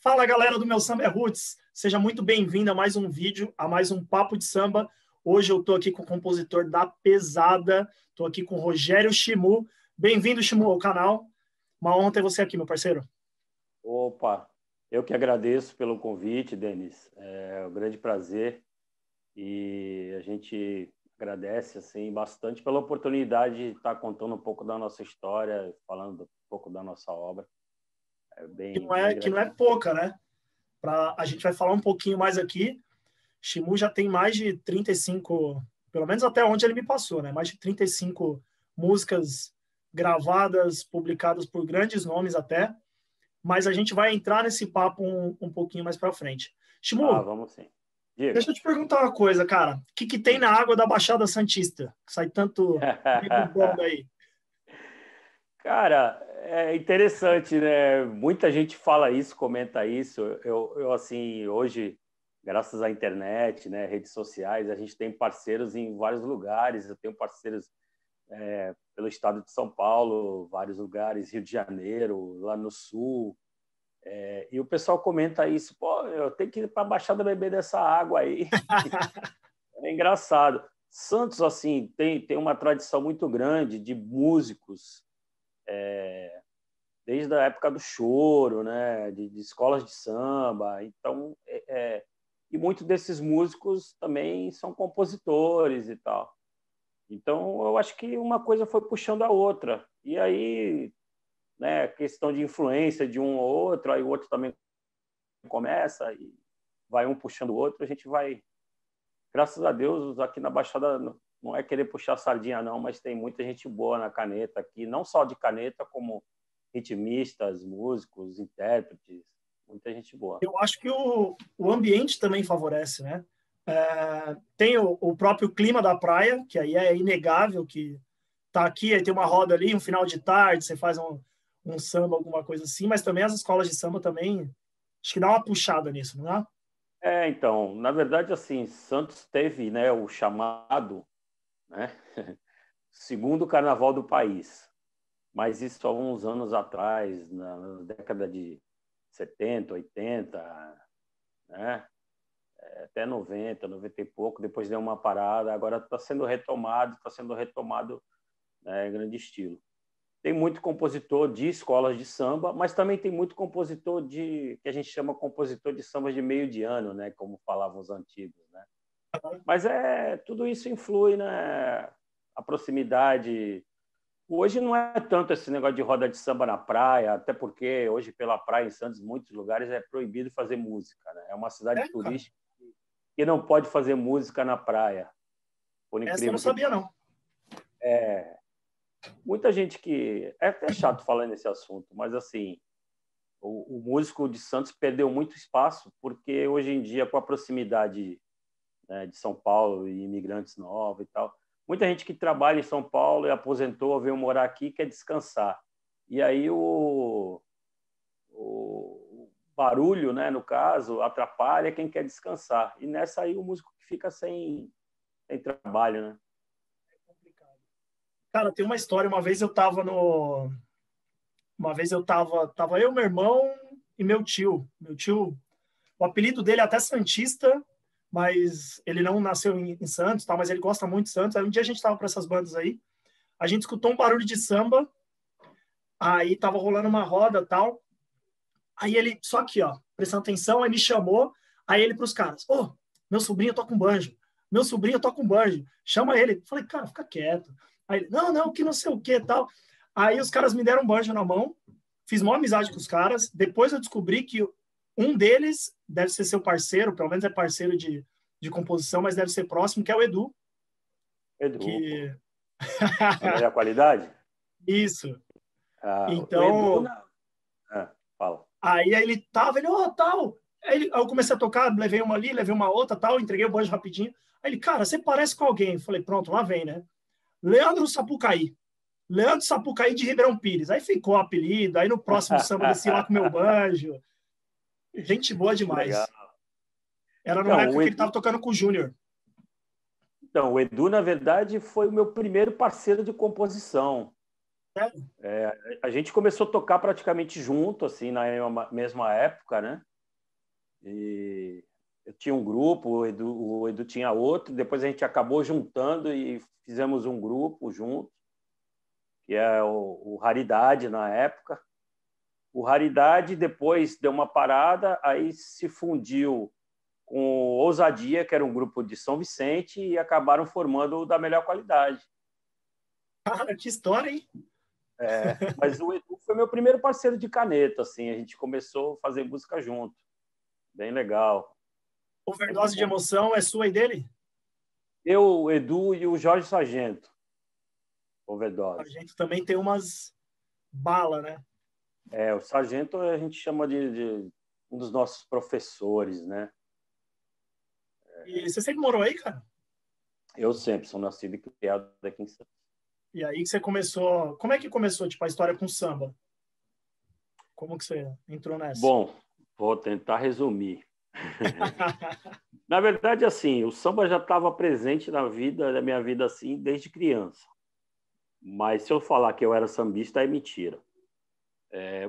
Fala, galera do Meu Samba é Roots! Seja muito bem-vindo a mais um vídeo, a mais um Papo de Samba. Hoje eu tô aqui com o compositor da Pesada, tô aqui com o Rogério Ximú. Bem-vindo, Ximú, ao canal. Uma honra ter você aqui, meu parceiro. Opa, eu que agradeço pelo convite, Denis. É um grande prazer e a gente agradece assim, bastante pela oportunidade de estar contando um pouco da nossa história, falando um pouco da nossa obra. É bem, que não é pouca, né? A gente vai falar um pouquinho mais aqui. Ximú já tem mais de 35, pelo menos até onde ele me passou, né? Mais de 35 músicas gravadas, publicadas por grandes nomes até. Mas a gente vai entrar nesse papo um pouquinho mais para frente. Ximú, vamos sim. Diga. Deixa eu te perguntar uma coisa, cara. O que que tem na água da Baixada Santista? Sai tanto bom aí. Cara, é interessante, né? Muita gente fala isso, comenta isso. Eu assim, hoje, graças à internet, né, redes sociais, a gente tem parceiros em vários lugares. Eu tenho parceiros pelo estado de São Paulo, vários lugares, Rio de Janeiro, lá no Sul. E o pessoal comenta isso, pô, eu tenho que ir para a Baixada beber dessa água aí. É engraçado. Santos, assim, tem uma tradição muito grande de músicos, desde a época do choro, né, de escolas de samba. Então, e muitos desses músicos também são compositores e tal. Então, eu acho que uma coisa foi puxando a outra. E aí, né, questão de influência de um ou outro, aí o outro também começa e vai um puxando o outro, a gente vai, graças a Deus, aqui na Baixada, não é querer puxar sardinha não, mas tem muita gente boa na caneta aqui, não só de caneta, como ritmistas, músicos, intérpretes, muita gente boa. Eu acho que o ambiente também favorece, né? Tem o próprio clima da praia, que aí é inegável que tá aqui, aí tem uma roda ali, um final de tarde, você faz um samba, alguma coisa assim, mas também as escolas de samba também, acho que dá uma puxada nisso, não é? Então, na verdade, assim, Santos teve, né, o chamado, né, segundo carnaval do país, mas isso há uns anos atrás, na década de 70, 80, né, até 90, 90 e pouco, depois deu uma parada, agora está sendo retomado, né, em grande estilo. Tem muito compositor de escolas de samba, mas também tem muito compositor que a gente chama compositor de samba de meio de ano, né? Como falavam os antigos, né? Mas tudo isso influi, né? A proximidade. Hoje não é tanto esse negócio de roda de samba na praia, até porque hoje pela praia em Santos, muitos lugares é proibido fazer música, né? É uma cidade turística que não pode fazer música na praia. Por incrível eu não sabia, não. Muita gente que... É até chato falar nesse assunto, mas assim, o músico de Santos perdeu muito espaço, porque hoje em dia, com a proximidade, né, de São Paulo e imigrantes novos e tal, muita gente que trabalha em São Paulo e aposentou, veio morar aqui e quer descansar. E aí o barulho, né, no caso, atrapalha quem quer descansar. E nessa aí o músico que fica sem trabalho, né? Cara, tem uma história. Uma vez eu tava no... Uma vez eu tava eu, meu irmão e meu tio. Meu tio, o apelido dele é até Santista, mas ele não nasceu em Santos, tá? Mas ele gosta muito de Santos. Aí um dia a gente tava pra essas bandas aí, a gente escutou um barulho de samba, aí tava rolando uma roda e tal, aí ele, só aqui, ó, prestando atenção, aí me chamou, aí ele pros caras, meu sobrinho toca um banjo, chama ele. Falei, cara, fica quieto. Aí ele, não, que não sei o que tal. Aí os caras me deram um banjo na mão, fiz uma amizade com os caras. Depois eu descobri que um deles deve ser seu parceiro, pelo menos é parceiro de composição, mas deve ser próximo, que é o Edu. Edu. Que... Da Melhor Qualidade? Isso. Então. Edu... Fala. Aí ele, tal. Aí eu comecei a tocar, levei uma ali, levei uma outra, tal, entreguei o banjo rapidinho. Aí ele, cara, você parece com alguém. Eu falei, pronto, lá vem, né? Leandro Sapucaí de Ribeirão Pires. Aí ficou o apelido, aí no próximo samba desci lá com meu banjo. Gente boa demais. Legal. Era na época que ele estava tocando com o Júnior. Então, o Edu, na verdade, foi o meu primeiro parceiro de composição. A gente começou a tocar praticamente junto, assim, na mesma época, né? E eu tinha um grupo, o Edu tinha outro, depois a gente acabou juntando e fizemos um grupo junto, que é o Raridade, na época. O Raridade depois deu uma parada, aí se fundiu com o Ousadia, que era um grupo de São Vicente, e acabaram formando o Da Melhor Qualidade. Cara, que história, hein? É, mas o Edu foi meu primeiro parceiro de caneta, assim, a gente começou a fazer música junto. Bem legal. Overdose de emoção é sua e dele? Eu, o Edu e o Jorge Sargento. Overdose. O Sargento também tem umas balas, né? É, o Sargento a gente chama de um dos nossos professores, né? E você sempre morou aí, cara? Eu sempre, sou nascido e criado aqui em Santos. E aí que você começou... Como é que começou, tipo, a história com o samba? Como que você entrou nessa? Bom, vou tentar resumir. Na verdade, assim, o samba já estava presente na minha vida, assim, desde criança. Mas se eu falar que eu era sambista, é mentira.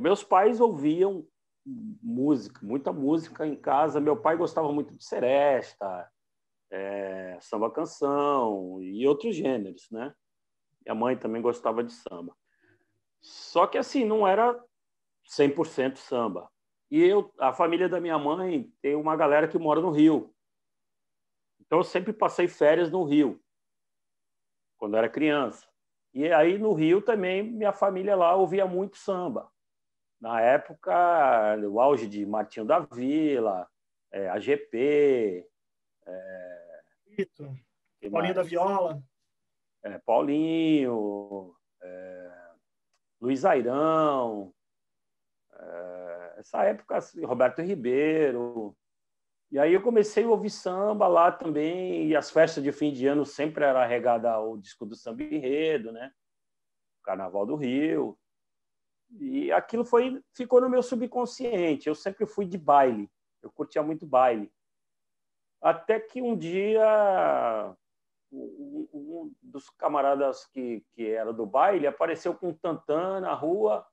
Meus pais ouviam música, muita música em casa. Meu pai gostava muito de seresta, samba-canção e outros gêneros, né? Minha mãe também gostava de samba. Só que, assim, não era 100% samba. E a família da minha mãe tem uma galera que mora no Rio. Então, eu sempre passei férias no Rio, quando era criança. E aí, no Rio também, minha família lá ouvia muito samba. Na época, o auge de Martinho da Vila, AGP... Paulinho da Viola... Paulinho, Luiz Airão, essa época, assim, Roberto Ribeiro. E aí eu comecei a ouvir samba lá também, e as festas de fim de ano sempre era regada ao disco do Samba Enredo, né? Carnaval do Rio. E aquilo ficou no meu subconsciente. Eu sempre fui de baile, eu curtia muito baile. Até que um dia... Um dos camaradas que era do baile apareceu com um tantã na rua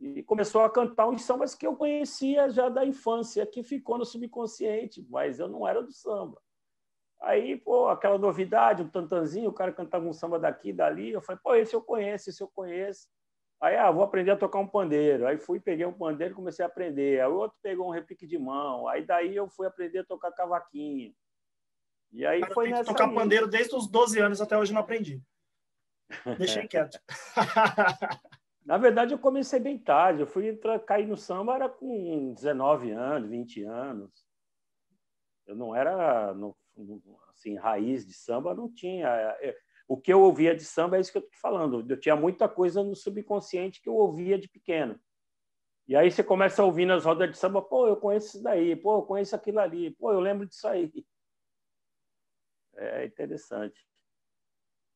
e começou a cantar uns sambas que eu conhecia já da infância, que ficou no subconsciente, mas eu não era do samba. Aí, pô, aquela novidade, um tantanzinho, o cara cantava um samba daqui e dali, eu falei, pô, esse eu conheço. Aí, vou aprender a tocar um pandeiro. Aí fui, peguei um pandeiro e comecei a aprender. Aí o outro pegou um repique de mão. Aí daí eu fui aprender a tocar cavaquinho. E aí cara, foi nessa tocar linha. Pandeiro desde os 12 anos, até hoje não aprendi. Deixei quieto. Na verdade, eu comecei bem tarde. Eu fui cair no samba era com 19 anos, 20 anos. Eu não era assim, raiz de samba, não tinha. O que eu ouvia de samba é isso que eu estou falando. Eu tinha muita coisa no subconsciente que eu ouvia de pequeno. E aí você começa a ouvir nas rodas de samba, pô, eu conheço isso daí, pô, eu conheço aquilo ali, pô, eu lembro disso aí. É interessante.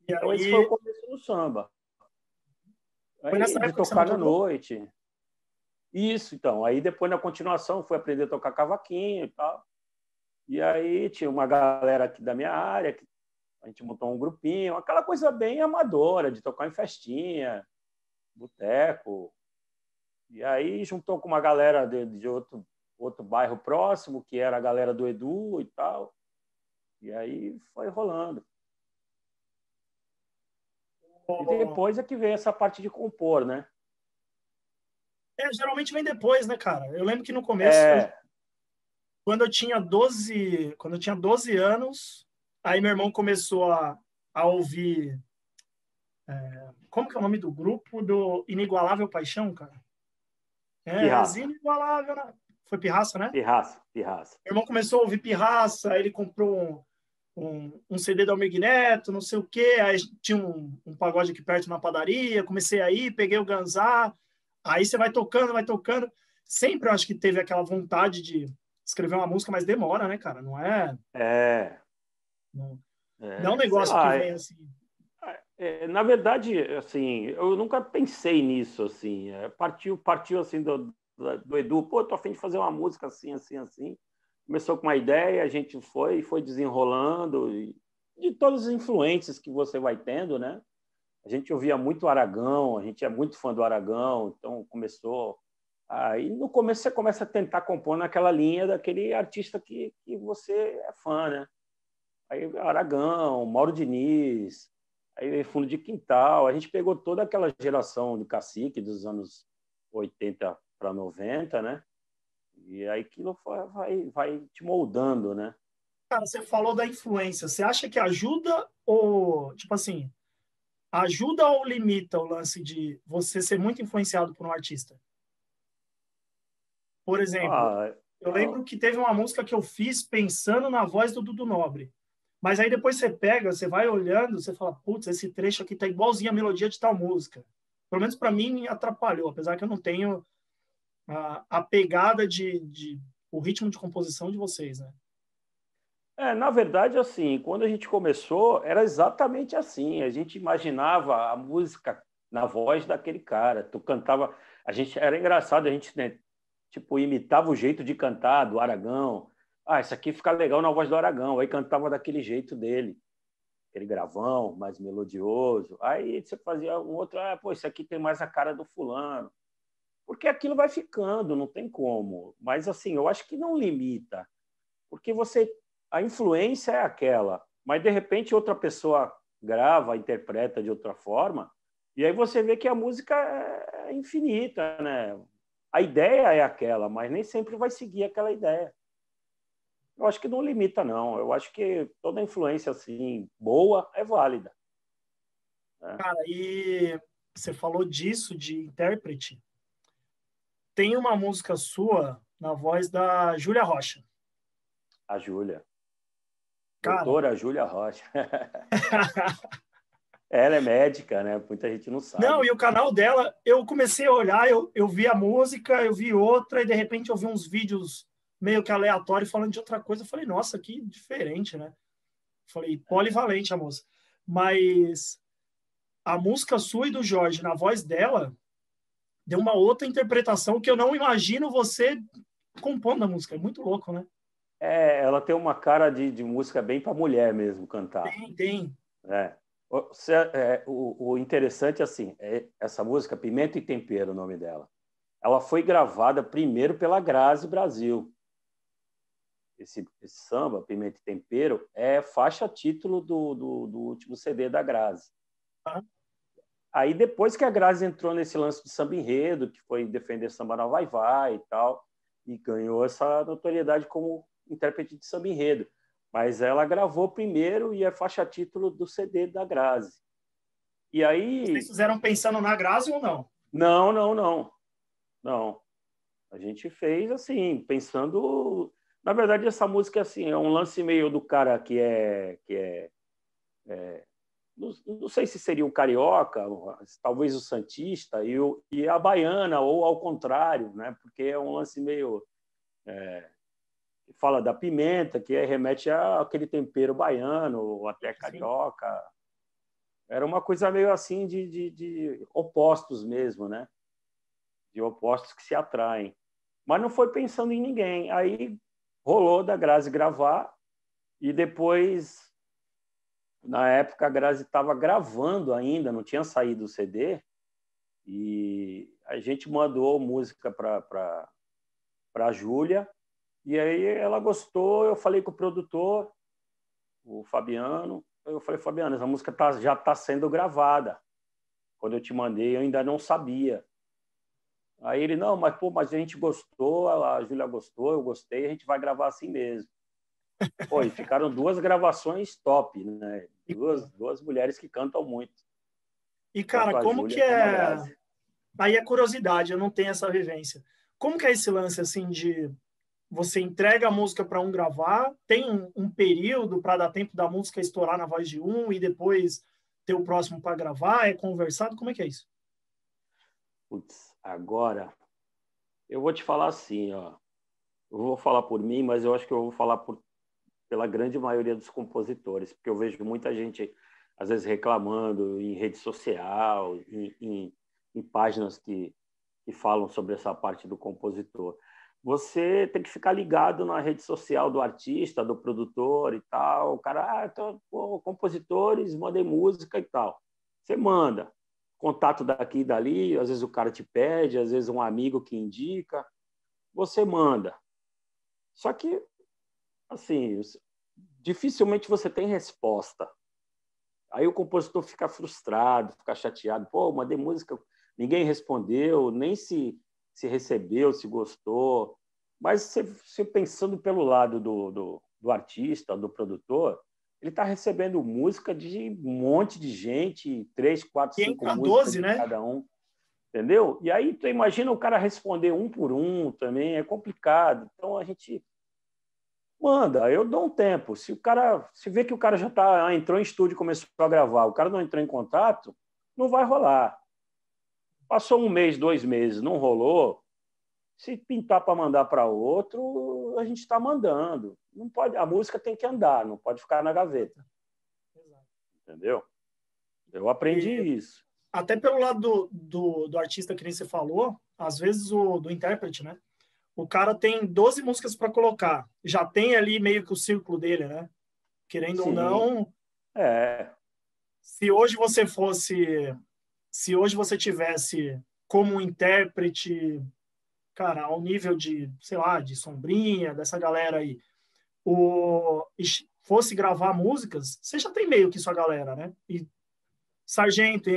E aí... Então, esse foi o começo do samba. Aí, foi nessa época de tocar à noite. Isso, então. Aí, depois, na continuação, fui aprender a tocar cavaquinho e tal. E aí, tinha uma galera aqui da minha área, que a gente montou um grupinho, aquela coisa bem amadora, de tocar em festinha, boteco. E aí, juntou com uma galera de outro bairro próximo, que era a galera do Edu e tal. E aí foi rolando. E depois é que vem essa parte de compor, né? Geralmente vem depois, né, cara? Eu lembro que no começo, quando eu tinha 12 anos, aí meu irmão começou a ouvir... como que é o nome do grupo? Do Inigualável Paixão, cara? Pirraça. Inigualável, né? Foi Pirraça, né? Pirraça. Meu irmão começou a ouvir Pirraça, aí ele comprou um CD da Almir Neto, não sei o quê. Aí tinha um pagode aqui perto na padaria, comecei a ir, peguei o Ganzá. Aí você vai tocando. Sempre eu acho que teve aquela vontade de escrever uma música, mas demora, né, cara? Não é... Não é um negócio lá, que vem assim... na verdade, assim, eu nunca pensei nisso, assim. Partiu assim do Edu, pô, tô a fim de fazer uma música assim. Começou com uma ideia, a gente foi desenrolando. E de todas as influências que você vai tendo, né? a gente ouvia muito o Aragão, a gente é muito fã do Aragão, então começou... Aí, no começo, você começa a tentar compor naquela linha daquele artista que você é fã, né? Aí, Aragão, Mauro Diniz, aí Fundo de Quintal. A gente pegou toda aquela geração de cacique dos anos 80 para 90, né? E aí aquilo vai te moldando, né? Cara, você falou da influência. Você acha que ajuda ou, tipo assim, ajuda ou limita o lance de você ser muito influenciado por um artista? Por exemplo, eu lembro que teve uma música que eu fiz pensando na voz do Dudu Nobre. Mas aí depois você pega, você vai olhando, você fala, putz, esse trecho aqui tá igualzinho a melodia de tal música. Pelo menos para mim me atrapalhou, apesar que eu não tenho a pegada o ritmo de composição de vocês, né? É, na verdade, assim, quando a gente começou, era exatamente assim. A gente imaginava a música na voz daquele cara. Tu cantava... A gente, era engraçado, a gente... Né, tipo, imitava o jeito de cantar do Aragão. Ah, isso aqui fica legal na voz do Aragão. Aí cantava daquele jeito dele. Aquele gravão, mais melodioso. Aí você fazia um outro... Ah, pô, isso aqui tem mais a cara do fulano. Porque aquilo vai ficando, não tem como. Mas, assim, eu acho que não limita. Porque você... A influência é aquela. Mas, de repente, outra pessoa grava, interpreta de outra forma. E aí você vê que a música é infinita, né? A ideia é aquela, mas nem sempre vai seguir aquela ideia. Eu acho que não limita, não. Eu acho que toda influência assim, boa é válida. É. Cara, e você falou disso, de intérprete. Tem uma música sua na voz da Júlia Rocha. A Júlia. Doutora Júlia Rocha. Ela é médica, né? Muita gente não sabe. Não, e o canal dela, eu comecei a olhar, eu vi a música, eu vi outra, e de repente eu vi uns vídeos meio que aleatórios falando de outra coisa. Eu falei, nossa, que diferente, né? Falei, polivalente a moça. Mas a música sua e do Jorge, na voz dela, deu uma outra interpretação que eu não imagino você compondo a música. É muito louco, né? É, ela tem uma cara de música bem pra mulher mesmo cantar. Tem. É. O interessante, assim, é essa música, Pimenta e Tempero, o nome dela. Ela foi gravada primeiro pela Grazi Brasil. Esse samba, Pimenta e Tempero, é faixa título do último CD da Grazi. Aí, depois que a Grazi entrou nesse lance de samba enredo, que foi defender samba na Vai Vai e tal, e ganhou essa notoriedade como intérprete de samba enredo. Mas ela gravou primeiro e é faixa título do CD da Grazi. E aí... Vocês fizeram pensando na Grazi ou não? Não. A gente fez assim, pensando... Na verdade, essa música assim, é um lance meio do cara que é não sei se seria o carioca, talvez o santista, e a baiana, ou ao contrário, né? Porque é um lance meio... fala da pimenta, que remete àquele tempero baiano, ou até carioca. Sim. Era uma coisa meio assim de opostos mesmo, né? De opostos que se atraem. Mas não foi pensando em ninguém. Aí rolou da Grazi gravar, e depois, na época, a Grazi estava gravando ainda, não tinha saído o CD, e a gente mandou música para a Júlia. E aí ela gostou, eu falei com o produtor, o Fabiano. Eu falei, Fabiano, essa música já está sendo gravada. Quando eu te mandei, eu ainda não sabia. Aí ele, não, mas a gente gostou, a Júlia gostou, eu gostei, a gente vai gravar assim mesmo. Pô, e ficaram duas gravações top, né? Duas mulheres que cantam muito. E, cara, como que é... Aí é curiosidade, eu não tenho essa vivência. Como que é esse lance, assim, de... Você entrega a música para um gravar, tem um período para dar tempo da música estourar na voz de um e depois ter o próximo para gravar, é conversado? Como é que é isso? Putz, agora eu vou te falar assim, ó. Eu vou falar por mim, mas eu acho que eu vou falar pela grande maioria dos compositores, porque eu vejo muita gente, às vezes, reclamando em rede social, em páginas que falam sobre essa parte do compositor. Você tem que ficar ligado na rede social do artista, do produtor e tal. O cara, compositores, mandem música e tal. Você manda contato daqui e dali, às vezes o cara te pede, às vezes um amigo que indica, você manda. Só que, assim, dificilmente você tem resposta. Aí o compositor fica frustrado, fica chateado. Pô, mandei música, ninguém respondeu, nem se recebeu, se gostou. Mas você pensando pelo lado do artista, do produtor, ele está recebendo música de um monte de gente, 3, 4, 5 músicas 12, de né? cada um. Entendeu? E aí, tu imagina o cara responder um por um também, é complicado. Então, a gente manda, eu dou um tempo. Se vê que o cara já entrou em estúdio e começou a gravar, o cara não entrou em contato, não vai rolar. Passou 1 mês, 2 meses, não rolou, se pintar para mandar para outro, a gente está mandando. Não pode, a música tem que andar, não pode ficar na gaveta. Exato. Entendeu? Eu aprendi isso. Até pelo lado do artista que nem você falou, às vezes do intérprete, né? O cara tem 12 músicas para colocar. Já tem ali meio que o círculo dele, né? Querendo Sim. ou não... É. Se hoje você tivesse como intérprete, cara, ao nível de, sei lá, de Sombrinha, dessa galera aí, fosse gravar músicas, você já tem meio que sua galera, né? E Sargento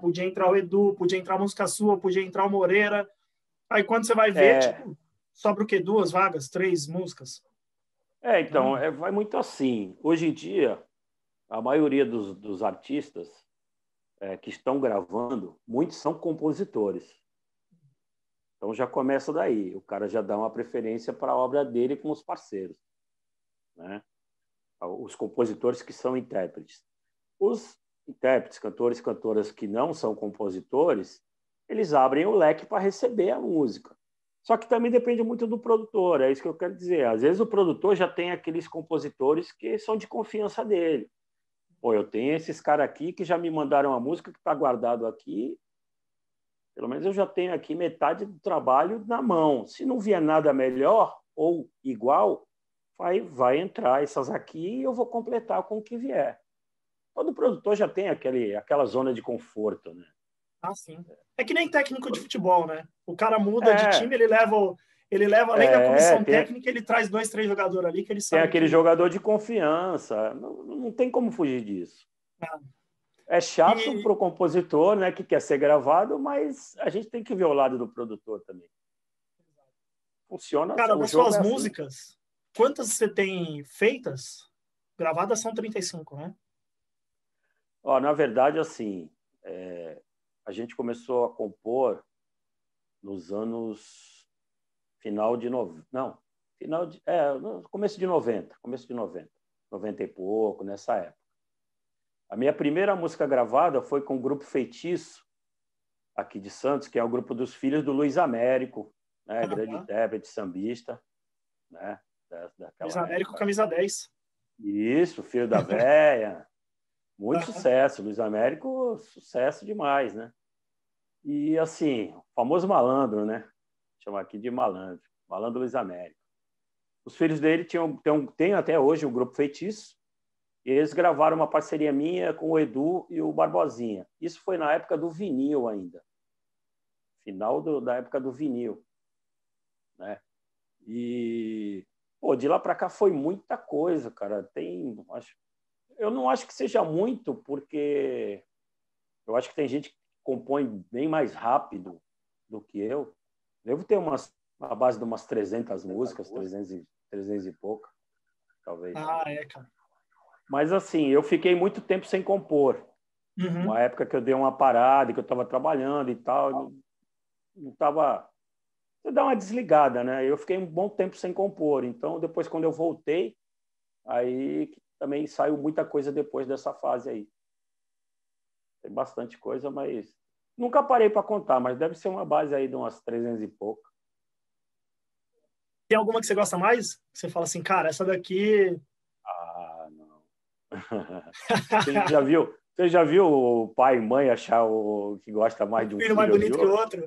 podia entrar o Edu, podia entrar a música sua, podia entrar o Moreira. Aí quando você vai ver, tipo, sobra o quê? 2 vagas, 3 músicas? É, então, vai muito assim. Hoje em dia, a maioria dos artistas que estão gravando, muitos são compositores. Então já começa daí, o cara já dá uma preferência para a obra dele com os parceiros, né? Os compositores que são intérpretes. Os intérpretes, cantores, cantoras que não são compositores, eles abrem o leque para receber a música. Só que também depende muito do produtor, é isso que eu quero dizer. Às vezes o produtor já tem aqueles compositores que são de confiança dele. Pô, eu tenho esses caras aqui que já me mandaram a música que está guardado aqui. Pelo menos eu já tenho aqui metade do trabalho na mão. Se não vier nada melhor ou igual, vai entrar essas aqui e eu vou completar com o que vier. Todo produtor já tem aquela zona de conforto, né? Ah, sim. É que nem técnico de futebol, né? O cara muda de time, ele leva além da comissão técnica, ele traz 2, 3 jogadores ali que ele sabe. Tem aquele jogador de confiança. Não, não tem como fugir disso. Ah. É chato para o compositor, né, que quer ser gravado, mas a gente tem que ver o lado do produtor também. Funciona. Cara, das suas músicas, quantas você tem feitas? Gravadas são 35, né? Ó, na verdade, assim, a gente começou a compor nos anos começo de 90, 90 e pouco, nessa época. A minha primeira música gravada foi com o grupo Feitiço, aqui de Santos, que é o grupo dos filhos do Luiz Américo, né? Grande intérprete, sambista, né? Luiz Américo, camisa 10. Isso, filho da véia. Muito sucesso. Luiz Américo, sucesso demais, né? E, assim, o famoso malandro, né? Vou chamar aqui de malandro. Malandro Luiz Américo. Os filhos dele têm até hoje o grupo Feitiço. E eles gravaram uma parceria minha com o Edu e o Barbosinha. Isso foi na época do vinil ainda. Final da época do vinil, né? E, pô, de lá para cá foi muita coisa, cara. Eu não acho que seja muito, porque eu acho que tem gente que compõe bem mais rápido do que eu. Devo ter a base de umas 300 músicas, 300 e pouca, talvez. Ah, cara. Mas, assim, eu fiquei muito tempo sem compor. Uhum. Uma época que eu dei uma parada, que eu estava trabalhando e tal, não estava... Eu dava uma desligada, né? Eu fiquei um bom tempo sem compor. Então, depois, quando eu voltei, aí também saiu muita coisa depois dessa fase aí. Tem bastante coisa, mas... Nunca parei para contar, mas deve ser uma base aí de umas 300 e pouco. Tem alguma que você gosta mais? Você fala assim, cara, essa daqui... Você já viu o pai e mãe achar o que gosta mais de um filho mais bonito que o outro?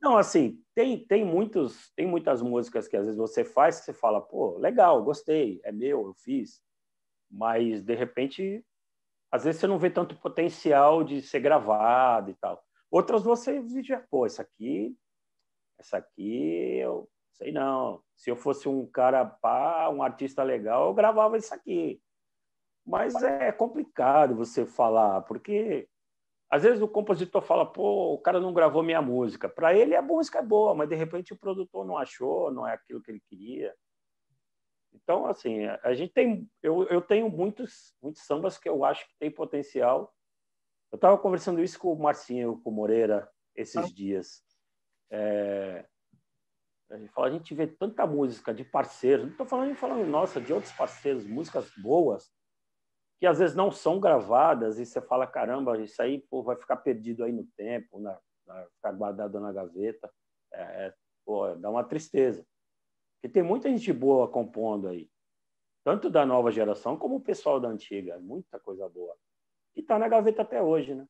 Não, assim, tem muitas músicas que às vezes você faz que você fala, pô, legal, gostei, é meu, eu fiz. Mas, de repente, às vezes você não vê tanto potencial de ser gravado e tal. Outras você diz, pô, essa aqui eu sei não. Se eu fosse um cara pá, um artista legal, eu gravava isso aqui. Mas é complicado você falar, porque às vezes o compositor fala, pô, o cara não gravou minha música. Para ele a música é boa, mas de repente o produtor não achou, não é aquilo que ele queria. Então, assim, a gente tem... Eu tenho muitos sambas que eu acho que tem potencial. Eu estava conversando isso com o Marcinho, com o Moreira, esses dias. A gente vê tanta música de parceiros, não estou falando nossa, de outros parceiros, músicas boas, que às vezes não são gravadas, e você fala, caramba, isso aí pô, vai ficar perdido aí no tempo, ficar guardado na gaveta. Pô, dá uma tristeza. Porque tem muita gente boa compondo aí, tanto da nova geração como o pessoal da antiga. Muita coisa boa. E está na gaveta até hoje, né?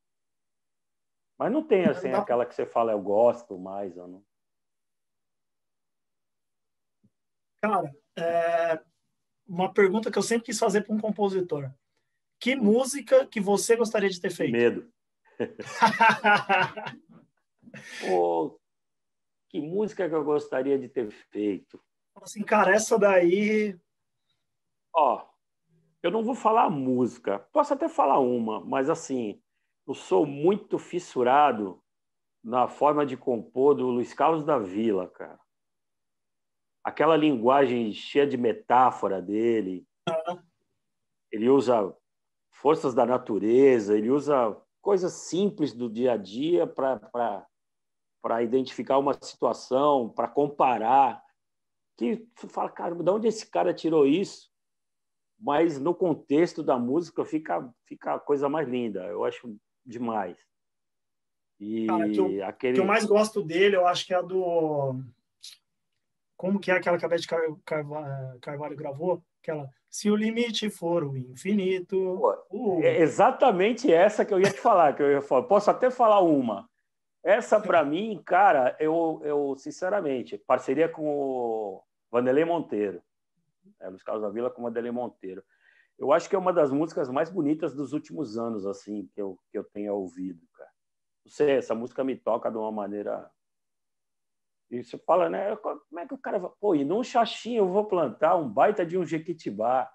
Mas não tem assim, aquela que você fala, eu gosto mais ou não. Cara, uma pergunta que eu sempre quis fazer para um compositor. Que música que você gostaria de ter feito? Medo. Pô, que música que eu gostaria de ter feito? Assim, cara, essa daí... Ó, eu não vou falar música. Posso até falar uma, mas assim, eu sou muito fissurado na forma de compor do Luiz Carlos da Vila, cara. Aquela linguagem cheia de metáfora dele. Ele usa forças da natureza, ele usa coisas simples do dia a dia para identificar uma situação, para comparar. Que fala, cara, de onde esse cara tirou isso? Mas no contexto da música fica a coisa mais linda. Eu acho demais. E cara, que eu mais gosto dele, eu acho que é a do... Como que é aquela que a Beth Carvalho gravou? Aquela, se o limite for o infinito... É exatamente essa que eu ia te falar. Posso até falar uma. Essa, para mim, cara, eu sinceramente, parceria com o Vanderlei Monteiro. Luiz Carlos da Vila com o Vanderlei Monteiro. Eu acho que é uma das músicas mais bonitas dos últimos anos, assim, que eu tenha ouvido, cara. Não sei, essa música me toca de uma maneira... E você fala, né? Como é que o cara vai... Pô, e num xaxim eu vou plantar um baita de um jequitibá,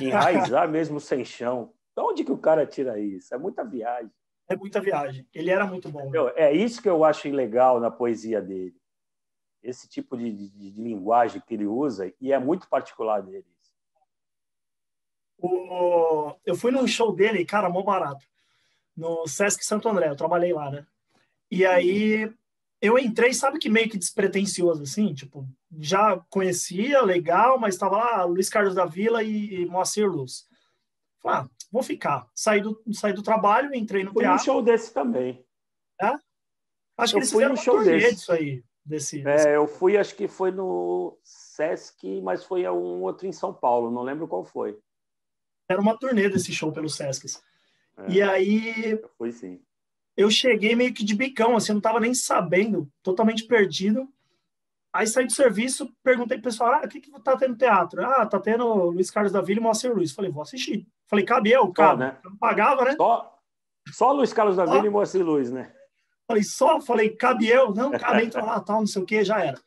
enraizar mesmo sem chão. De onde que o cara tira isso? É muita viagem. É muita viagem. Ele era muito bom. Né? É isso que eu acho legal na poesia dele. Esse tipo de linguagem que ele usa, e é muito particular dele. Eu fui num show dele, cara, mó barato. No Sesc Santo André, eu trabalhei lá, né? E aí eu entrei, sabe que meio que despretensioso, assim? Tipo, já conhecia, legal, mas estava lá Luiz Carlos da Vila e Moacir Luz. Falei, vou ficar. Saí do trabalho, entrei no teatro. Foi um show desse também. É? Acho que eles fizeram um show disso aí. Eu fui, acho que foi no Sesc, mas foi um outro em São Paulo, não lembro qual foi. Era uma turnê desse show pelo Sesc. E aí... Foi sim. Eu cheguei meio que de bicão, assim, não tava nem sabendo, totalmente perdido. Aí saí do serviço, perguntei pro pessoal, o que tá tendo teatro? Tá tendo Luiz Carlos da Vila e Moacir Luz. Falei, vou assistir. Falei, cabe eu, cara. Né? Eu não pagava, né? Só Luiz Carlos da Vila e Moacir Luz, né? Falei, cabe eu. Não, cara, entra lá, tal, não sei o quê, já era.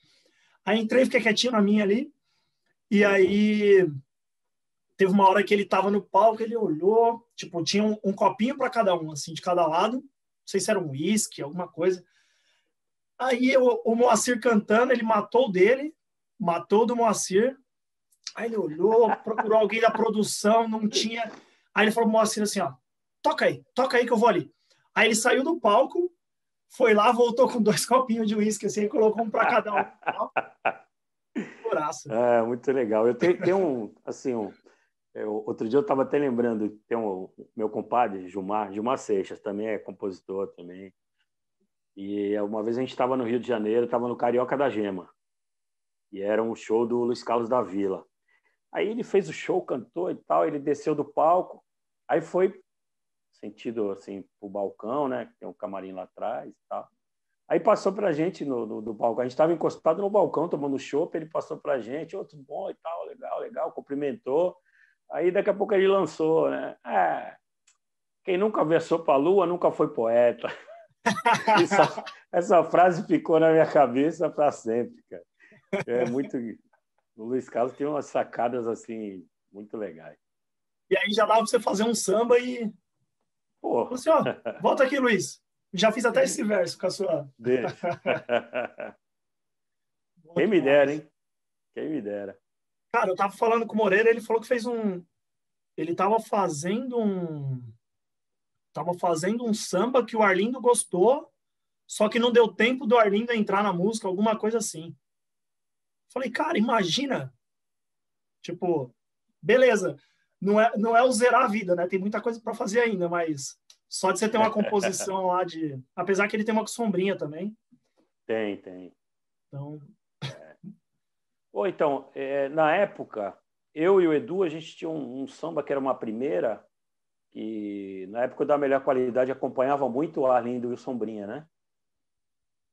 Aí entrei, fiquei quietinho na minha ali. E aí teve uma hora que ele tava no palco, ele olhou, tipo, tinha um copinho para cada um, assim, de cada lado. Não sei se era um uísque, alguma coisa. Aí o Moacir cantando, ele matou o dele, matou o do Moacir. Aí ele olhou, procurou alguém da produção, não tinha. Aí ele falou pro Moacir assim, toca aí que eu vou ali. Aí ele saiu do palco, foi lá, voltou com 2 copinhos de uísque, assim, colocou um para cada um. Coraço. É, muito legal. Eu tenho outro dia eu estava até lembrando, tem meu compadre, Gilmar Seixas, também é compositor também. E uma vez a gente estava no Rio de Janeiro, estava no Carioca da Gema. E era um show do Luiz Carlos da Vila. Aí ele fez o show, cantou e tal, ele desceu do palco, aí foi sentido assim pro balcão, né, que tem um camarim lá atrás e tal. Aí passou pra gente do balcão, a gente estava encostado no balcão tomando chopp, ele passou pra gente, tudo bom e tal, legal, cumprimentou. Aí daqui a pouco ele lançou, né? Quem nunca versou para a lua nunca foi poeta. Essa frase ficou na minha cabeça para sempre, cara. É muito... O Luiz Carlos tem umas sacadas assim muito legais. E aí já dá para você fazer um samba e... Pô. Você, ó, volta aqui, Luiz. Já fiz até esse verso com a sua... Quem me dera, hein? Quem me dera. Cara, eu tava falando com o Moreira, ele falou que fez um... Ele tava fazendo um... samba que o Arlindo gostou, só que não deu tempo do Arlindo entrar na música, alguma coisa assim. Falei, cara, imagina. Tipo, beleza. Não é o zerar a vida, né? Tem muita coisa para fazer ainda, mas só de você ter uma composição lá de... Apesar que ele tem uma com Sombrinha também. Tem. Então... Ou então, na época, eu e o Edu, a gente tinha um samba que era uma primeira, que na época da Melhor Qualidade acompanhava muito o Arlindo e o Sombrinha, né?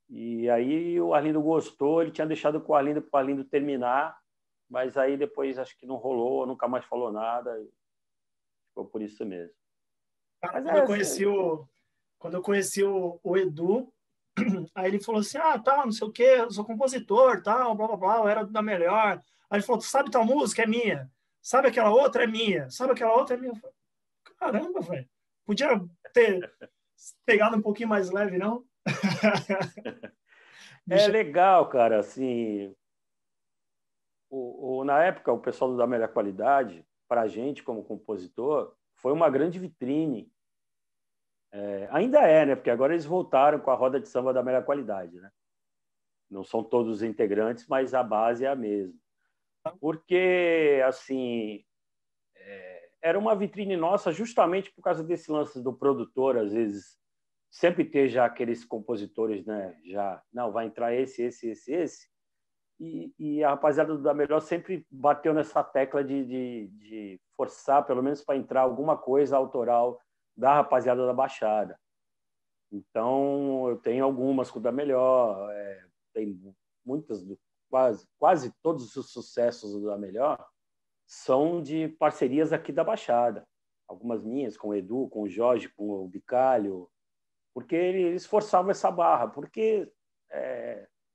E aí o Arlindo gostou, ele tinha deixado com o Arlindo para o Arlindo terminar, mas aí depois acho que não rolou, nunca mais falou nada, ficou por isso mesmo. Mas quando eu conheci o Edu, aí ele falou assim, ah, tá, não sei o quê, eu sou compositor, tal, blá, blá, blá, eu era da melhor. Aí ele falou, sabe tal música? É minha. Sabe aquela outra? É minha. Sabe aquela outra? É minha. Eu falei, caramba, velho. Podia ter pegado um pouquinho mais leve, não? É legal, cara, assim... Na época, o pessoal da Melhor Qualidade, para a gente, como compositor, foi uma grande vitrine. Ainda é, né? Porque agora eles voltaram com a roda de samba da Melhor Qualidade, né? Não são todos os integrantes, mas a base é a mesma. Porque, assim, era uma vitrine nossa justamente por causa desse lance do produtor, às vezes, sempre ter já aqueles compositores, né? Já, não, vai entrar esse. E a rapaziada da Melhor sempre bateu nessa tecla de forçar, pelo menos para entrar alguma coisa autoral da rapaziada da Baixada. Então, eu tenho algumas com o da Melhor, tem muitas, quase todos os sucessos do da Melhor são de parcerias aqui da Baixada. Algumas minhas, com o Edu, com o Jorge, com o Bicalho, porque eles forçavam essa barra, porque...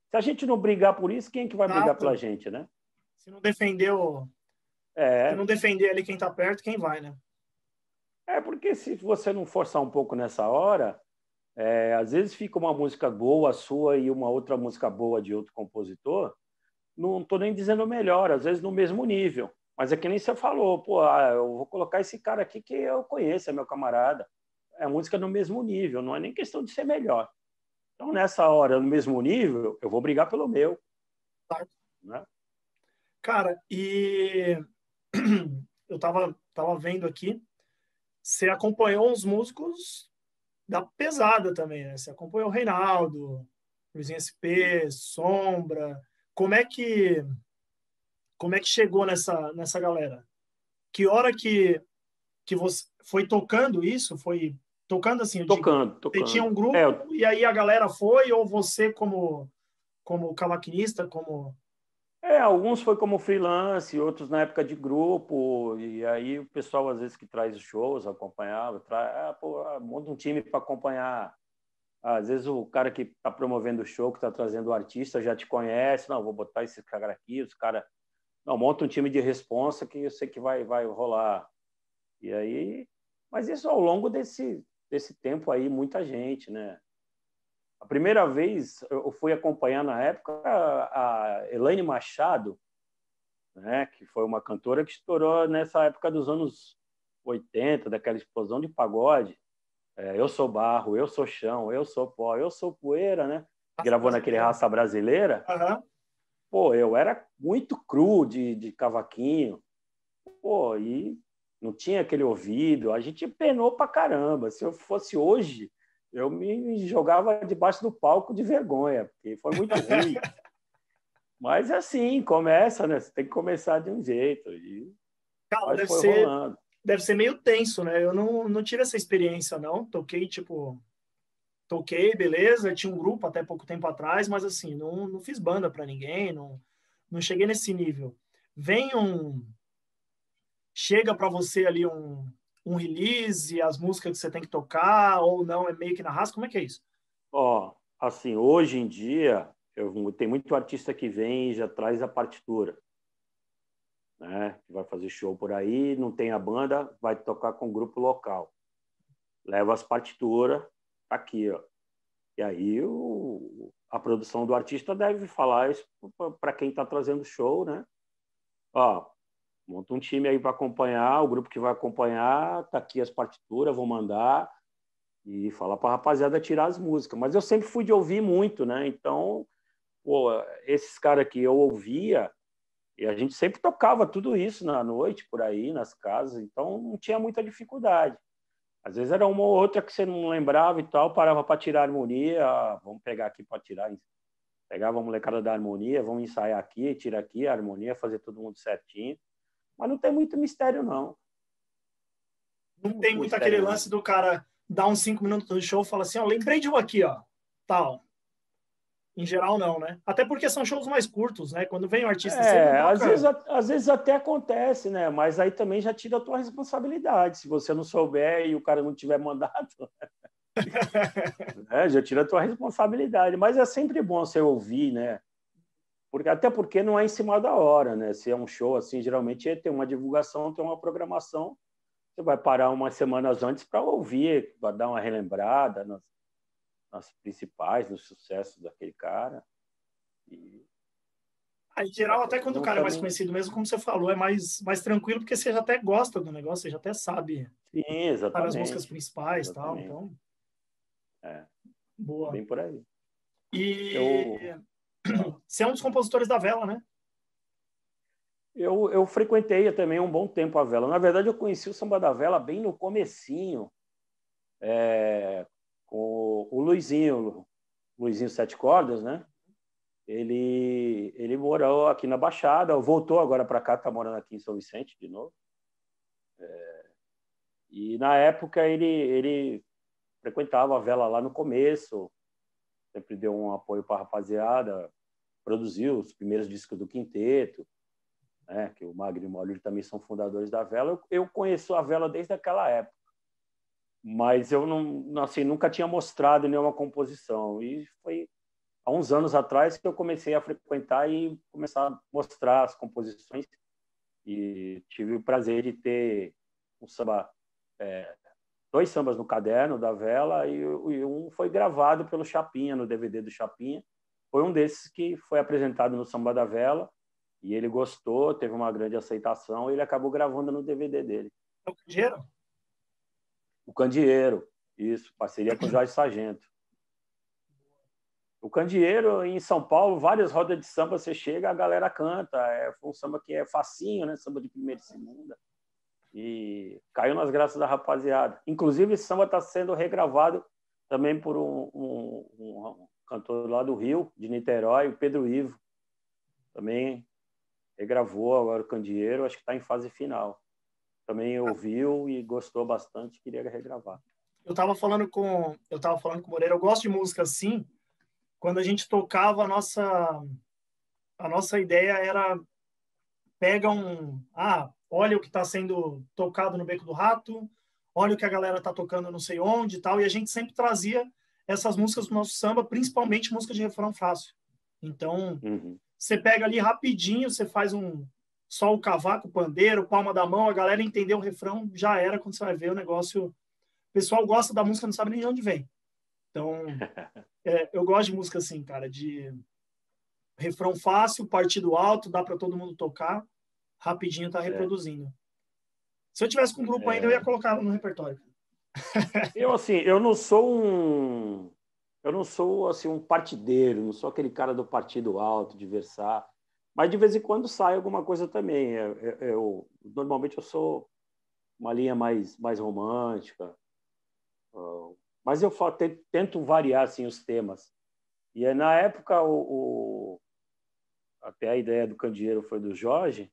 Se a gente não brigar por isso, quem é que vai brigar pela gente, né? Se não defender se não defender ali quem tá perto, quem vai, né? Porque se você não forçar um pouco nessa hora, às vezes fica uma música boa sua e uma outra música boa de outro compositor, não tô nem dizendo melhor, às vezes no mesmo nível, mas é que nem você falou, pô, eu vou colocar esse cara aqui que eu conheço, é meu camarada. É música no mesmo nível, não é nem questão de ser melhor. Então, nessa hora, no mesmo nível, eu vou brigar pelo meu. Tá. Né? Cara, e eu tava vendo aqui, você acompanhou uns músicos da pesada também, né? Você acompanhou o Reinaldo, Luizinho SP, Sombra. Como é que chegou nessa galera? Que hora que você foi tocando isso? Foi... Tocando assim? Tocando. Tinha um grupo e aí a galera foi, ou você como cavaquinista, como... Alguns foi como freelance, outros na época de grupo, e aí o pessoal às vezes que traz os shows, acompanhava, monta um time para acompanhar. Às vezes o cara que está promovendo o show, que está trazendo o artista, já te conhece, não, vou botar esse cara aqui, os caras... Não, monta um time de responsa que eu sei que vai rolar. E aí... Mas isso ao longo desse tempo aí, muita gente, né? A primeira vez eu fui acompanhar na época a Elaine Machado, né? Que foi uma cantora que estourou nessa época dos anos 80, daquela explosão de pagode. Eu sou barro, eu sou chão, eu sou pó, eu sou poeira, né? Gravou naquele Raça Brasileira. Uhum. Pô, eu era muito cru de cavaquinho. Pô, e... Não tinha aquele ouvido, a gente penou pra caramba. Se eu fosse hoje, eu me jogava debaixo do palco de vergonha, porque foi muito ruim. Mas assim, começa, né? Você tem que começar de um jeito. E... Cara, deve ser meio tenso, né? Eu não tive essa experiência, não. Toquei, beleza. Eu tinha um grupo até pouco tempo atrás, mas assim, não fiz banda pra ninguém, não cheguei nesse nível. Chega para você ali um release, as músicas que você tem que tocar, ou não, é meio que na raça? Como é que é isso? Ó, assim, hoje em dia, tem muito artista que vem e já traz a partitura, né? Vai fazer show por aí, não tem a banda, vai tocar com o grupo local. Leva as partituras, tá aqui, ó. E aí a produção do artista deve falar isso para quem está trazendo show, né? Ó, monta um time aí para acompanhar, o grupo que vai acompanhar, tá aqui as partituras, vou mandar e falar para a rapaziada tirar as músicas. Mas eu sempre fui de ouvir muito, né? Então, pô, esses caras que eu ouvia, e a gente sempre tocava tudo isso na noite, por aí, nas casas, então não tinha muita dificuldade. Às vezes era uma ou outra que você não lembrava e tal, parava para tirar a harmonia, vamos pegar aqui para tirar, pegava a molecada da harmonia, vamos ensaiar aqui, tirar aqui a harmonia, fazer todo mundo certinho. Mas não tem muito mistério, não. Não tem muito aquele lance do cara dar uns 5 minutos do show e falar assim, ó, lembrei de um aqui, ó, tal. Em geral, não, né? Até porque são shows mais curtos, né? Quando vem um artista... É, às vezes até acontece, né? Mas aí também já tira a tua responsabilidade. Se você não souber e o cara não tiver mandado, né? Já tira a tua responsabilidade. Mas é sempre bom você ouvir, né? Porque, até porque não é em cima da hora, né? Se é um show, assim, geralmente tem uma divulgação, tem uma programação. Você vai parar umas semanas antes para ouvir, para dar uma relembrada, né? Nas principais, nos sucessos daquele cara. E... em geral, até quando o cara é mais conhecido mesmo, como você falou, é mais tranquilo, porque você já até gosta do negócio, você já até sabe. Sim, exatamente. Para as músicas principais e tal. Então... é. Boa. Bem por aí. E você é um dos compositores da Vela, né? Eu frequentei também um bom tempo a Vela. Na verdade, eu conheci o Samba da Vela bem no comecinho. Com o Luizinho Sete Cordas, né? Ele morou aqui na Baixada, voltou agora para cá, está morando aqui em São Vicente de novo. E na época ele frequentava a Vela lá no começo, sempre deu um apoio para a rapaziada, produziu os primeiros discos do Quinteto, né? Que o Magno e o Mauro também são fundadores da Vela. Eu conheço a Vela desde aquela época. Mas eu não, assim, nunca tinha mostrado nenhuma composição. E foi há uns anos atrás que eu comecei a frequentar e começar a mostrar as composições. E tive o prazer de ter um samba, 2 sambas no caderno da Vela e um foi gravado pelo Chapinha, no DVD do Chapinha. Foi um desses que foi apresentado no Samba da Vela e ele gostou, teve uma grande aceitação e ele acabou gravando no DVD dele. É o Candieiro? O Candieiro, isso, parceria com o Jorge Sargento. O Candieiro, em São Paulo, várias rodas de samba, você chega, a galera canta. Foi um samba que é facinho, né? Samba de primeira e segunda. E caiu nas graças da rapaziada. Inclusive, esse samba está sendo regravado também por um cantor lá do Rio, de Niterói, o Pedro Ivo. Também regravou agora o Candieiro, acho que está em fase final. Também ouviu e gostou bastante, queria regravar. Eu tava falando com o Moreira, eu gosto de música assim. Quando a gente tocava, a nossa ideia era olha o que está sendo tocado no Beco do Rato, olha o que a galera tá tocando não sei onde e tal, e a gente sempre trazia essas músicas do nosso samba, principalmente música de refrão fácil. Então, você pega ali rapidinho, você faz só o cavaco, o pandeiro, palma da mão, a galera entendeu o refrão, já era. Quando você vai ver o negócio... O pessoal gosta da música, não sabe nem de onde vem. Então, eu gosto de música assim, cara, de refrão fácil, partido alto, dá para todo mundo tocar, rapidinho tá reproduzindo. Se eu tivesse com um grupo ainda, eu ia colocar no repertório. Eu, assim, eu não sou um partideiro, não sou aquele cara do partido alto, de versar. Mas, de vez em quando, sai alguma coisa também. Normalmente, eu sou uma linha mais romântica. Mas eu tento variar assim, os temas. E, na época, até a ideia do Candieiro foi do Jorge,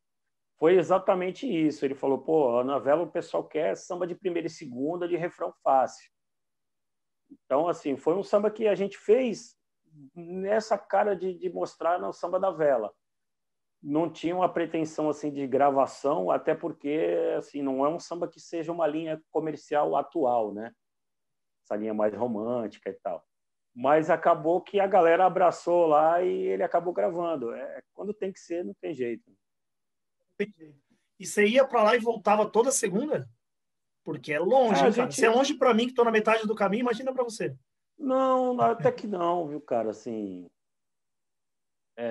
foi exatamente isso. Ele falou, pô, na Vela o pessoal quer samba de primeira e segunda, de refrão fácil. Então, assim, foi um samba que a gente fez nessa cara de mostrar no Samba da Vela. não tinha uma pretensão assim de gravação, até porque assim não é um samba que seja uma linha comercial atual, né? Essa linha mais romântica e tal. Mas acabou que a galera abraçou lá e ele acabou gravando. É, quando tem que ser, não tem jeito. Não tem jeito. E você ia para lá e voltava toda segunda? Porque é longe, cara. Gente... Se é longe para mim, que estou na metade do caminho, imagina para você. Não, até que não, viu, cara? Assim,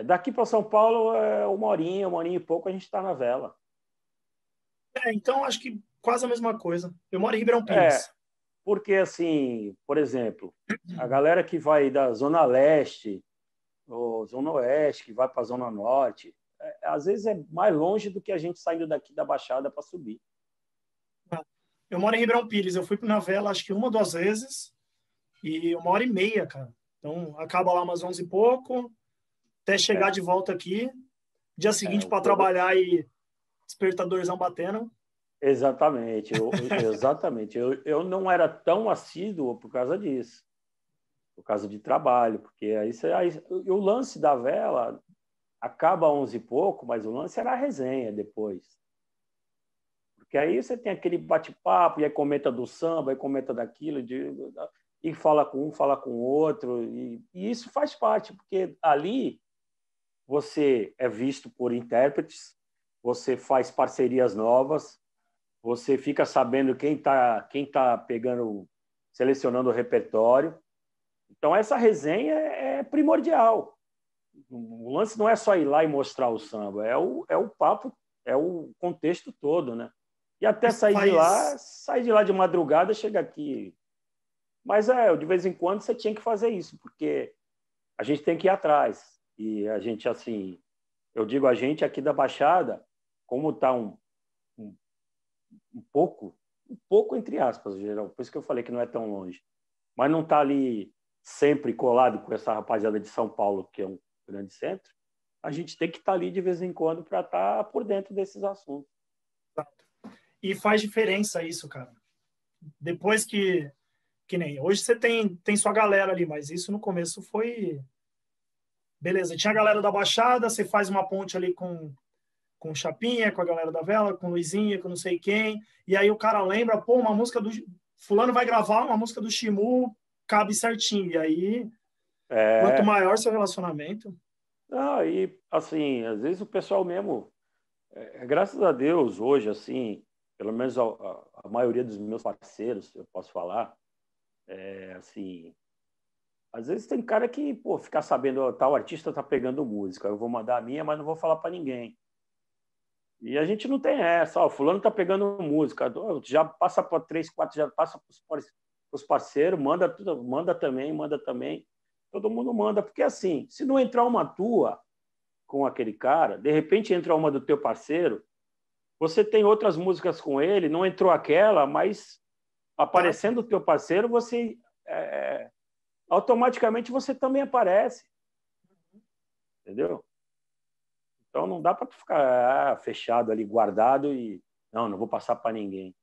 daqui para São Paulo é uma horinha e pouco, a gente está na vela. É, então acho que quase a mesma coisa. Eu moro em Ribeirão Pires. É, porque, assim, por exemplo, a galera que vai da Zona Leste ou Zona Oeste, que vai para a Zona Norte, às vezes é mais longe do que a gente saindo daqui da Baixada para subir. Eu moro em Ribeirão Pires, eu fui para Navela acho que uma, duas vezes, e uma hora e meia, cara. Então, acaba lá umas 11 e pouco, até chegar de volta aqui, dia seguinte para trabalhar e despertadorzão batendo. Exatamente, exatamente. Eu não era tão assíduo por causa disso, por causa de trabalho, porque aí o lance da vela acaba 11 e pouco, mas o lance era a resenha depois. Porque aí você tem aquele bate-papo, e aí comenta do samba, aí comenta daquilo, e fala com o outro. E isso faz parte, porque ali você é visto por intérpretes, você faz parcerias novas, você fica sabendo quem tá pegando, selecionando o repertório. Então, essa resenha é primordial. O lance não é só ir lá e mostrar o samba, é o papo, é o contexto todo, né? E até sair de lá de madrugada, chega aqui. Mas de vez em quando você tinha que fazer isso, porque a gente tem que ir atrás. E a gente, assim, eu digo a gente aqui da Baixada, como está um pouco entre aspas, geral, por isso que eu falei que não é tão longe, mas não está ali sempre colado com essa rapaziada de São Paulo, que é um grande centro, a gente tem que estar ali de vez em quando para estar por dentro desses assuntos. Exato. E faz diferença isso, cara. Depois que nem... Hoje você tem sua galera ali, mas isso no começo foi... Beleza, tinha a galera da Baixada, você faz uma ponte ali com Chapinha, com a galera da Vela, com Luizinha, com não sei quem, e aí o cara lembra, pô, uma música do... Fulano vai gravar uma música do Ximú, cabe certinho. E aí, quanto maior seu relacionamento... Ah, e, assim, às vezes o pessoal mesmo... graças a Deus, hoje, assim... pelo menos a maioria dos meus parceiros, eu posso falar, assim, às vezes tem cara que, pô, ficar sabendo, tal artista tá pegando música, eu vou mandar a minha, mas não vou falar para ninguém. E a gente não tem essa, fulano tá pegando música, já passa para 3, 4, já passa para os parceiros, manda também, todo mundo manda, porque assim, se não entrar uma tua com aquele cara, de repente entra uma do teu parceiro, você tem outras músicas com ele, não entrou aquela, mas aparecendo o teu parceiro, você automaticamente você também aparece. Entendeu? Então não dá para ficar fechado ali, guardado e não vou passar para ninguém.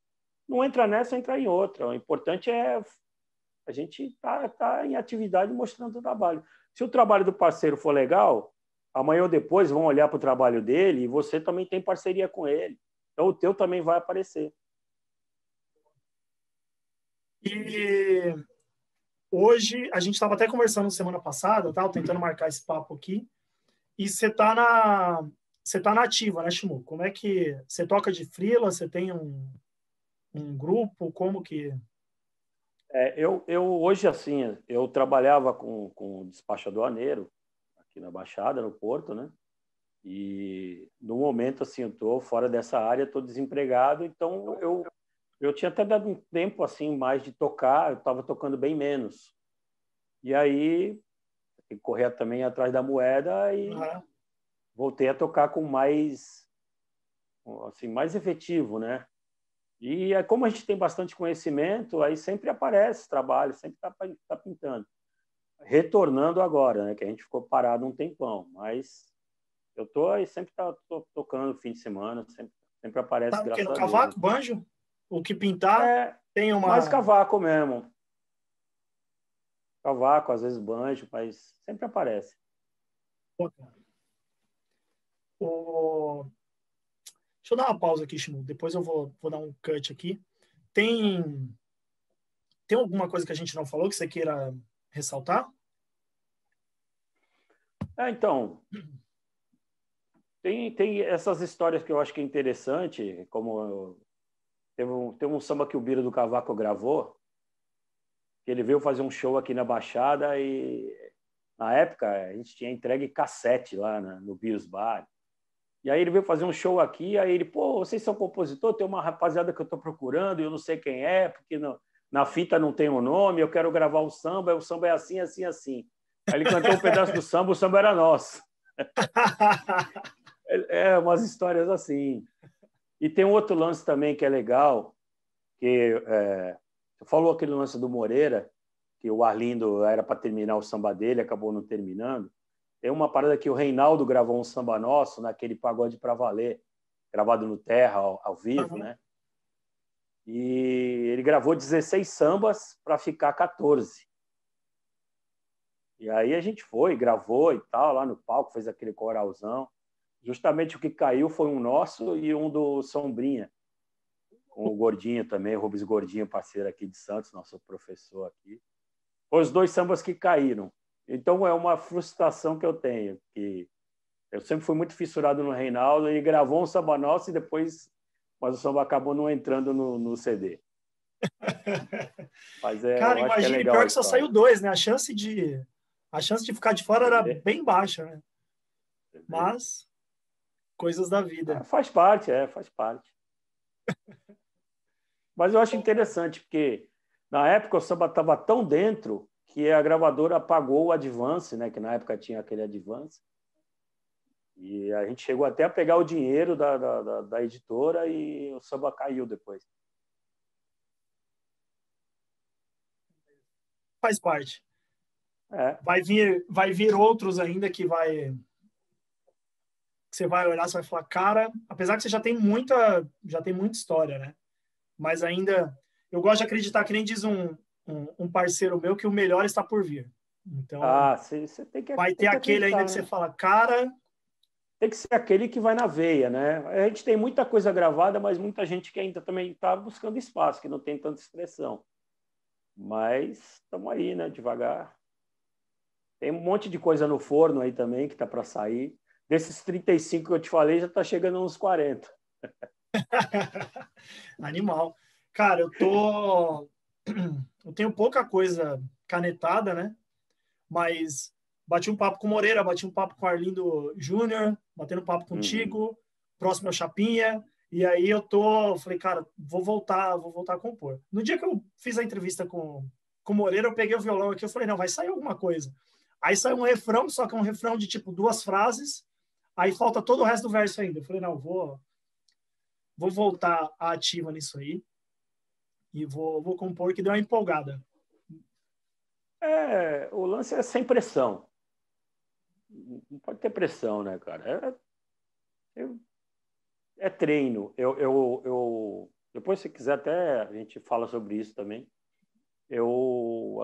Não entra nessa, entra em outra. O importante é a gente tá em atividade mostrando o trabalho. Se o trabalho do parceiro for legal, amanhã ou depois vão olhar para o trabalho dele e você também tem parceria com ele. Então, o teu também vai aparecer. E hoje, a gente estava até conversando semana passada, tá? Tentando marcar esse papo aqui, e você está na ativa, né, Ximú? Como é que você toca de freela? Você tem um grupo? Como que... Eu hoje, assim, eu trabalhava com o despacho aduaneiro aqui na Baixada, no Porto, né? E no momento, assim, eu estou fora dessa área, estou desempregado, então eu tinha até dado um tempo, assim, mais de tocar, eu estava tocando bem menos. E aí, correr também atrás da moeda e voltei a tocar com mais efetivo, né? E como a gente tem bastante conhecimento, aí sempre aparece trabalho, sempre tá pintando. Retornando agora, né? Que a gente ficou parado um tempão, mas eu tô aí, sempre tô tocando fim de semana, sempre aparece, tá, graças a Deus. Cavaco, banjo, o que pintar, tem uma... Mais cavaco mesmo. Cavaco, às vezes banjo, mas sempre aparece. Deixa eu dar uma pausa aqui, Ximú. Depois eu vou dar um cut aqui. Tem alguma coisa que a gente não falou que você queira ressaltar? É, então, tem essas histórias que eu acho que é interessante, como tem um samba que o Bira do Cavaco gravou, que ele veio fazer um show aqui na Baixada e, na época, a gente tinha entregue cassete lá no Bios Bar. E aí ele veio fazer um show aqui, aí ele, pô, vocês são compositor? Tem uma rapaziada que eu estou procurando e eu não sei quem é, porque na fita não tem o nome, eu quero gravar um samba, o samba é assim, assim, assim. Aí ele cantou um pedaço do samba, o samba era nosso. É, umas histórias assim. E tem um outro lance também que é legal, que falou aquele lance do Moreira, que o Arlindo era para terminar o samba dele, acabou não terminando. Tem uma parada que o Reinaldo gravou um samba nosso, naquele Pagode Pra Valer, gravado no Terra, ao vivo, uhum, né? E ele gravou 16 sambas para ficar 14. E aí a gente foi, gravou e tal, lá no palco, fez aquele coralzão. Justamente o que caiu foi um nosso e um do Sombrinha. O Gordinho também, o Rubens Gordinho, parceiro aqui de Santos, nosso professor aqui. Os dois sambas que caíram. Então, é uma frustração que eu tenho, que eu sempre fui muito fissurado no Reinaldo, ele gravou um samba nosso e depois, mas o samba acabou não entrando no CD. Mas cara, imagina, é pior que só saiu 2, né? A chance de ficar de fora era bem baixa, né? Mas, coisas da vida. Ah, faz parte. Mas eu acho interessante, porque na época o samba estava tão dentro que a gravadora pagou o advance, né? Que na época tinha aquele advance. E a gente chegou até a pegar o dinheiro da editora e o samba caiu depois. Faz parte. É. Vai vir outros ainda que você vai olhar, você vai falar, cara, apesar que você já tem muita história, né? Mas ainda, eu gosto de acreditar que nem diz um parceiro meu que o melhor está por vir. Então, você tem que, vai ter aquele ainda que você fala, cara... Tem que ser aquele que vai na veia, né? A gente tem muita coisa gravada, mas muita gente que ainda também está buscando espaço, que não tem tanta expressão. Mas estamos aí, né? Devagar. Tem um monte de coisa no forno aí também, que está para sair. Desses 35 que eu te falei, já está chegando uns 40. Animal. Cara, eu tenho pouca coisa canetada, né? Mas bati um papo com o Moreira, bati um papo com o Arlindo Júnior, batendo papo contigo, próximo ao Chapinha, e aí falei, cara, vou voltar a compor. No dia que eu fiz a entrevista com o Moreira, eu peguei o violão aqui, eu falei, não, vai sair alguma coisa. Aí saiu um refrão, só que é um refrão de tipo 2 frases, aí falta todo o resto do verso ainda. Eu falei, não, vou voltar à ativa nisso aí. E vou compor, que deu uma empolgada. É, o lance é sem pressão. Não pode ter pressão, né, cara? É treino. Depois, se quiser, até a gente fala sobre isso também. Eu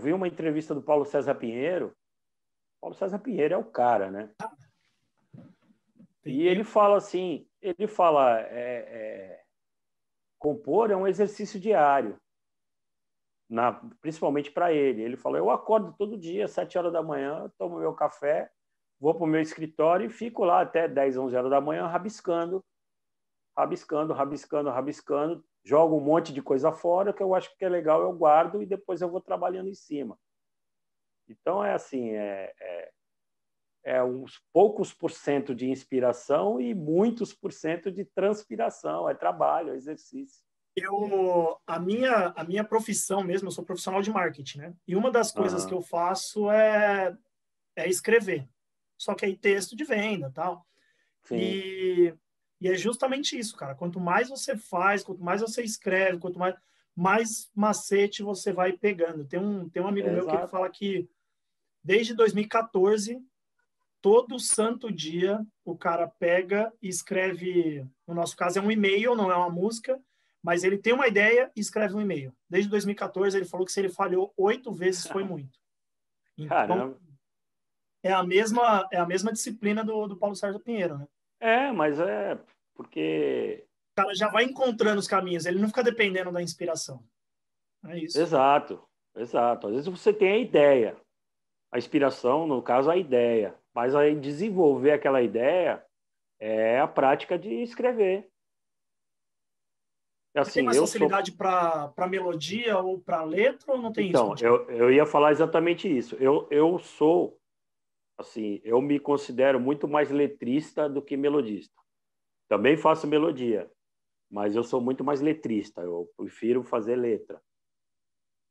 vi uma entrevista do Paulo César Pinheiro. Paulo César Pinheiro é o cara, né? E ele fala assim, compor é um exercício diário, principalmente para ele. Ele falou, eu acordo todo dia, 7h, tomo meu café, vou para o meu escritório e fico lá até 10, 11h, rabiscando, jogo um monte de coisa fora, que eu acho que é legal, eu guardo e depois eu vou trabalhando em cima. Então, é assim, é uns poucos por cento de inspiração e muitos por cento de transpiração, é trabalho, é exercício. A minha profissão mesmo, eu sou profissional de marketing, né? E uma das coisas que eu faço é escrever, só que aí texto de venda tal. E é justamente isso, cara. Quanto mais você faz, quanto mais você escreve, quanto mais macete você vai pegando. Tem um amigo meu que ele fala que desde 2014... todo santo dia o cara pega e escreve, no nosso caso é um e-mail, não é uma música, mas ele tem uma ideia e escreve um e-mail. Desde 2014 ele falou que se ele falhou 8 vezes foi muito. Então, caramba. é a mesma disciplina do Paulo Sérgio Pinheiro, né? É, mas é porque... O cara já vai encontrando os caminhos, ele não fica dependendo da inspiração. É isso. Exato, exato. Às vezes você tem a ideia, a inspiração, no caso, a ideia, mas aí desenvolver aquela ideia é a prática de escrever. Assim, tem mais facilidade para melodia ou para letra, ou não tem isso? Então, eu ia falar exatamente isso. Eu sou, assim, eu me considero muito mais letrista do que melodista. Também faço melodia, mas eu sou muito mais letrista. Eu prefiro fazer letra.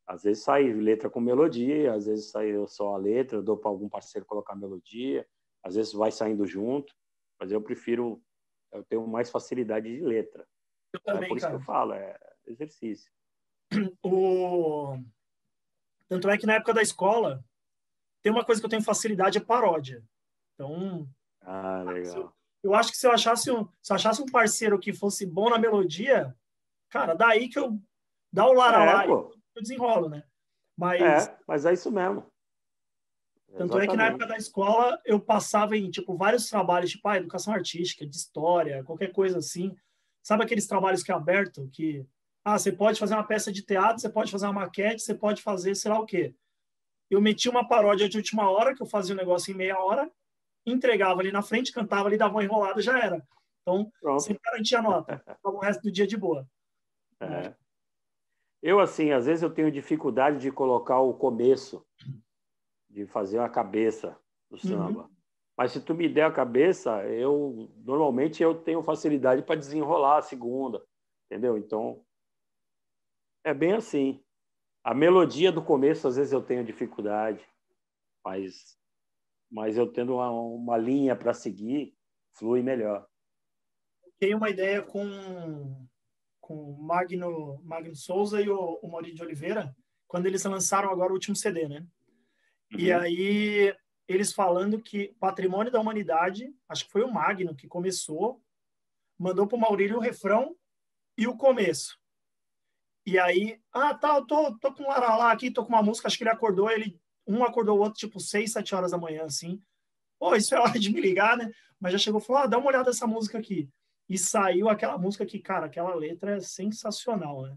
Às vezes sai letra com melodia, às vezes sai só a letra, eu dou para algum parceiro colocar melodia, às vezes vai saindo junto, mas eu prefiro, eu tenho mais facilidade de letra. Eu também, é por isso, cara, que eu falo, é exercício. Tanto é que na época da escola, tem uma coisa que eu tenho facilidade, é paródia. Então, legal. Eu acho que se eu achasse um parceiro que fosse bom na melodia, cara, daí que eu dá o laralá, eu desenrolo, né? Mas é isso mesmo. Tanto é que na época da escola, eu passava em tipo vários trabalhos, tipo educação artística, de história, qualquer coisa assim. Sabe aqueles trabalhos que é aberto? Que, você pode fazer uma peça de teatro, você pode fazer uma maquete, você pode fazer sei lá o quê. Eu meti uma paródia de última hora, que eu fazia um negócio em meia hora, entregava ali na frente, cantava ali, dava uma enrolada, já era. Então, pronto, sempre garantia a nota. Ficava o resto do dia de boa. É. Eu, assim, às vezes eu tenho dificuldade de colocar o começo, de fazer a cabeça do samba. Uhum. Mas se tu me der a cabeça, normalmente eu tenho facilidade para desenrolar a segunda, entendeu? Então, é bem assim. A melodia do começo, às vezes, eu tenho dificuldade, mas eu tendo uma linha para seguir, flui melhor. Eu tenho uma ideia com o Magno Souza e o Maurício de Oliveira, quando eles lançaram agora o último CD, né? Uhum. E aí... eles falando que Patrimônio da Humanidade, acho que foi o Magno que começou, mandou para o Maurílio o refrão e o começo. E aí, eu tô com um laralá aqui, tô com uma música, acho que ele acordou, um acordou o outro, tipo, 6, 7 horas da manhã, assim. Pô, isso é hora de me ligar, né? Mas já chegou e falou, dá uma olhada nessa música aqui. E saiu aquela música que, cara, aquela letra é sensacional, né?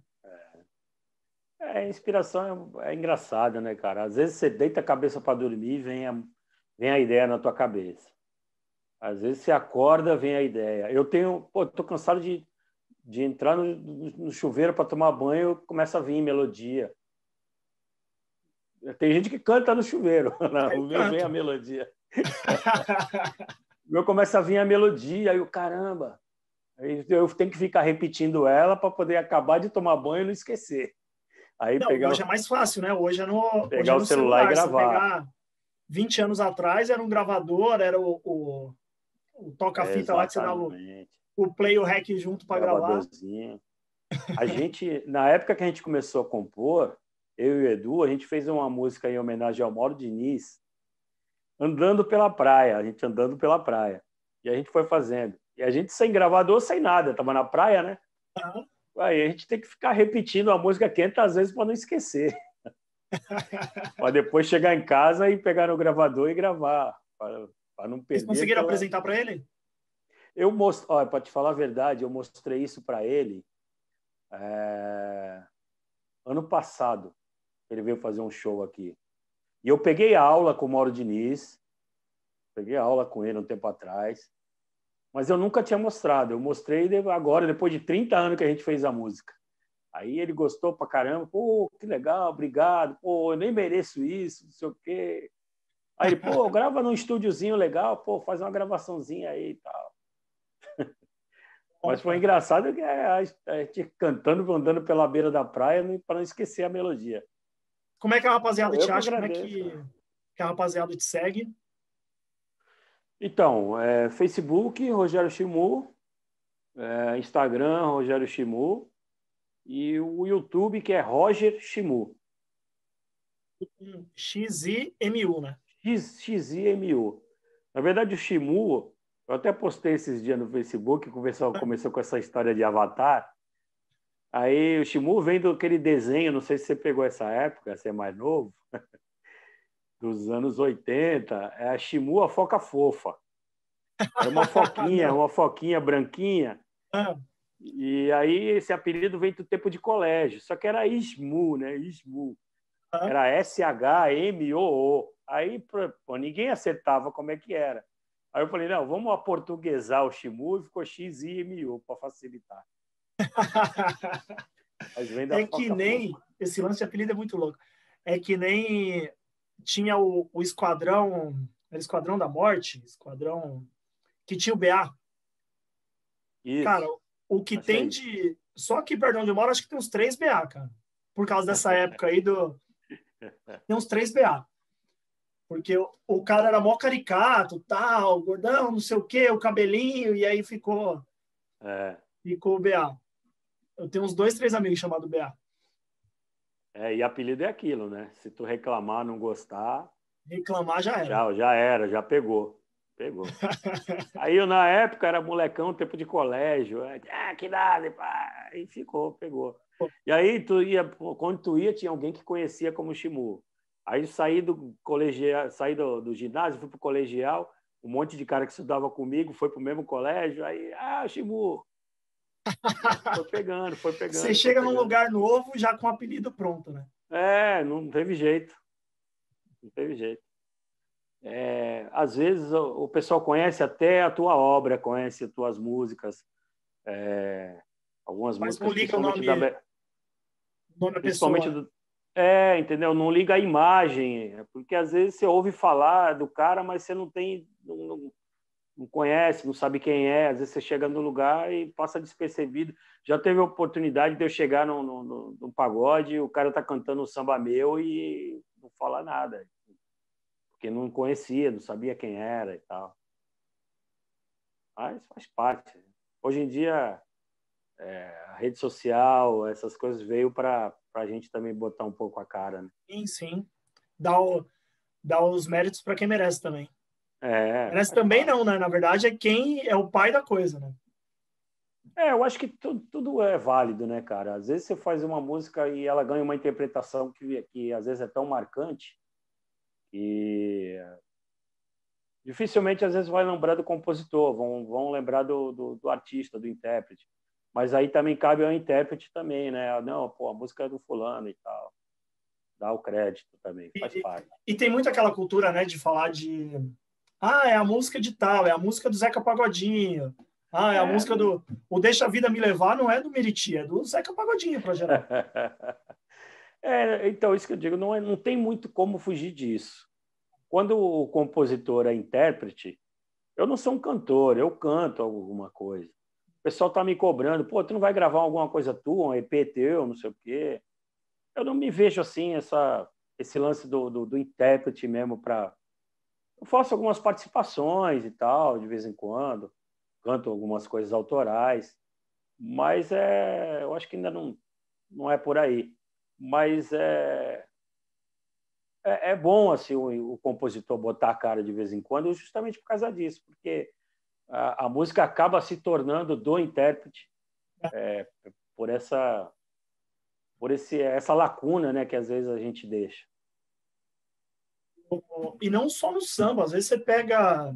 A inspiração é engraçada, né, cara? Às vezes você deita a cabeça para dormir e vem a ideia na tua cabeça. Às vezes você acorda, vem a ideia. Tô cansado de entrar no chuveiro para tomar banho, começa a vir melodia. Tem gente que canta no chuveiro, né? O meu vem a melodia. O meu começa a vir a melodia, aí caramba. Eu tenho que ficar repetindo ela para poder acabar de tomar banho e não esquecer. Aí hoje é mais fácil, né? Hoje é no pegar o celular e gravar. Pegar 20 anos atrás era um gravador, era o toca-fita lá que você dava o play e o rec junto para gravar. A gente, na época que a gente começou a compor, eu e o Edu, a gente fez uma música em homenagem ao Mauro Diniz, andando pela praia. E a gente foi fazendo. E a gente sem gravador, sem nada, tava na praia, né? Uhum. Aí a gente tem que ficar repetindo a música 500 vezes para não esquecer. Para depois chegar em casa e pegar no gravador e gravar. Para não perder. Vocês conseguiram apresentar para ele? Eu mostrei. Olha, para te falar a verdade, eu mostrei isso para ele ano passado. Ele veio fazer um show aqui. E eu peguei a aula com o Mauro Diniz. Peguei a aula com ele um tempo atrás. Mas eu nunca tinha mostrado. Eu mostrei agora, depois de 30 anos que a gente fez a música. Aí ele gostou pra caramba. Pô, que legal, obrigado. Pô, eu nem mereço isso, não sei o quê. Aí ele, grava num estúdiozinho legal, faz uma gravaçãozinha aí e tal. Mas foi engraçado que a gente cantando, andando pela beira da praia para não esquecer a melodia. Como é que a rapaziada te acha? Como é que a rapaziada te segue? Então, Facebook, Rogério Ximú, Instagram, Rogério Ximú, e o YouTube, que é Roger Ximú. X-I-M-U, né? X-I-M-U. Na verdade, o Ximú, eu até postei esses dias no Facebook, o pessoal começou com essa história de Avatar. Aí o Ximú vem daquele desenho, não sei se você pegou essa época, você é mais novo, dos anos 80, é a Ximú, a foca fofa. Era uma foquinha branquinha. Ah. E aí esse apelido vem do tempo de colégio, só que era Ximú, né? Ximú. Ah. Era S-H-M-O-O. Aí pô, ninguém acertava como é que era. Aí eu falei, não, vamos aportuguesar o Ximú e ficou X-I-M-U para facilitar. Mas vem da é que nem... Fofa. Esse lance de apelido é muito louco. É que nem... Tinha o esquadrão... Era Esquadrão da Morte? Esquadrão... Que tinha o BA. Isso. Cara, o que tem de... Só que, perdão, de eu moro, acho que tem uns 3 BA, cara. Por causa dessa época aí do... Tem uns 3 BA. Porque o cara era mó caricato, tal, gordão, não sei o quê, o cabelinho, e aí ficou... É. Ficou o BA. Eu tenho uns 2, 3 amigos chamados BA. É, e apelido é aquilo, né? Se tu reclamar, não gostar... Reclamar já era. Já era, já pegou. Pegou. Aí eu, na época, era molecão, tempo de colégio. Ah, que nada, pá. E ficou, pegou. E aí, quando tu ia, tinha alguém que conhecia como Ximú. Aí eu saí do colegial, saí do ginásio, fui pro colegial, um monte de cara que estudava comigo foi pro mesmo colégio, aí, ah, Ximú. Foi pegando, foi pegando. Você chega num lugar novo já com o apelido pronto, né? É, não teve jeito. Não teve jeito. É, às vezes o pessoal conhece até a tua obra, conhece as tuas músicas. É, algumas mas músicas... Mas não liga o nome da pessoa. Do, é, entendeu? Não liga a imagem. Porque às vezes você ouve falar do cara, mas você não tem... Não conhece, não sabe quem é. Às vezes você chega no lugar e passa despercebido. Já teve a oportunidade de eu chegar num pagode, o cara tá cantando um samba meu e não fala nada. Porque não conhecia, não sabia quem era e tal. Mas faz parte. Hoje em dia, a rede social, essas coisas veio pra gente também botar um pouco a cara, né? Sim, sim. Dá os méritos para quem merece também. É, mas também não, né? Na verdade, é quem é o pai da coisa, né? É, eu acho que tudo é válido, né, cara? Às vezes você faz uma música e ela ganha uma interpretação que às vezes é tão marcante que dificilmente às vezes vai lembrar do compositor, vão lembrar do artista, do intérprete. Mas aí também cabe ao intérprete também, né? Não, pô, a música é do fulano e tal. Dá o crédito também, faz parte. E tem muito aquela cultura, né, de falar de... Ah, é a música de tal, é a música do Zeca Pagodinho. Ah, é a música do... O Deixa a Vida Me Levar não é do Meriti, é do Zeca Pagodinho, para geral. É, então, isso que eu digo, não tem muito como fugir disso. Quando o compositor é intérprete, eu não sou um cantor, eu canto alguma coisa. O pessoal está me cobrando, pô, tu não vai gravar alguma coisa tua, um EP teu, não sei o quê. Eu não me vejo assim, esse lance do intérprete mesmo para... Eu faço algumas participações e tal, de vez em quando. Canto algumas coisas autorais. Mas eu acho que ainda não é por aí. Mas é bom assim, o compositor botar a cara de vez em quando justamente por causa disso, porque a música acaba se tornando do intérprete por essa lacuna, né, que às vezes a gente deixa. E não só no samba, às vezes você pega...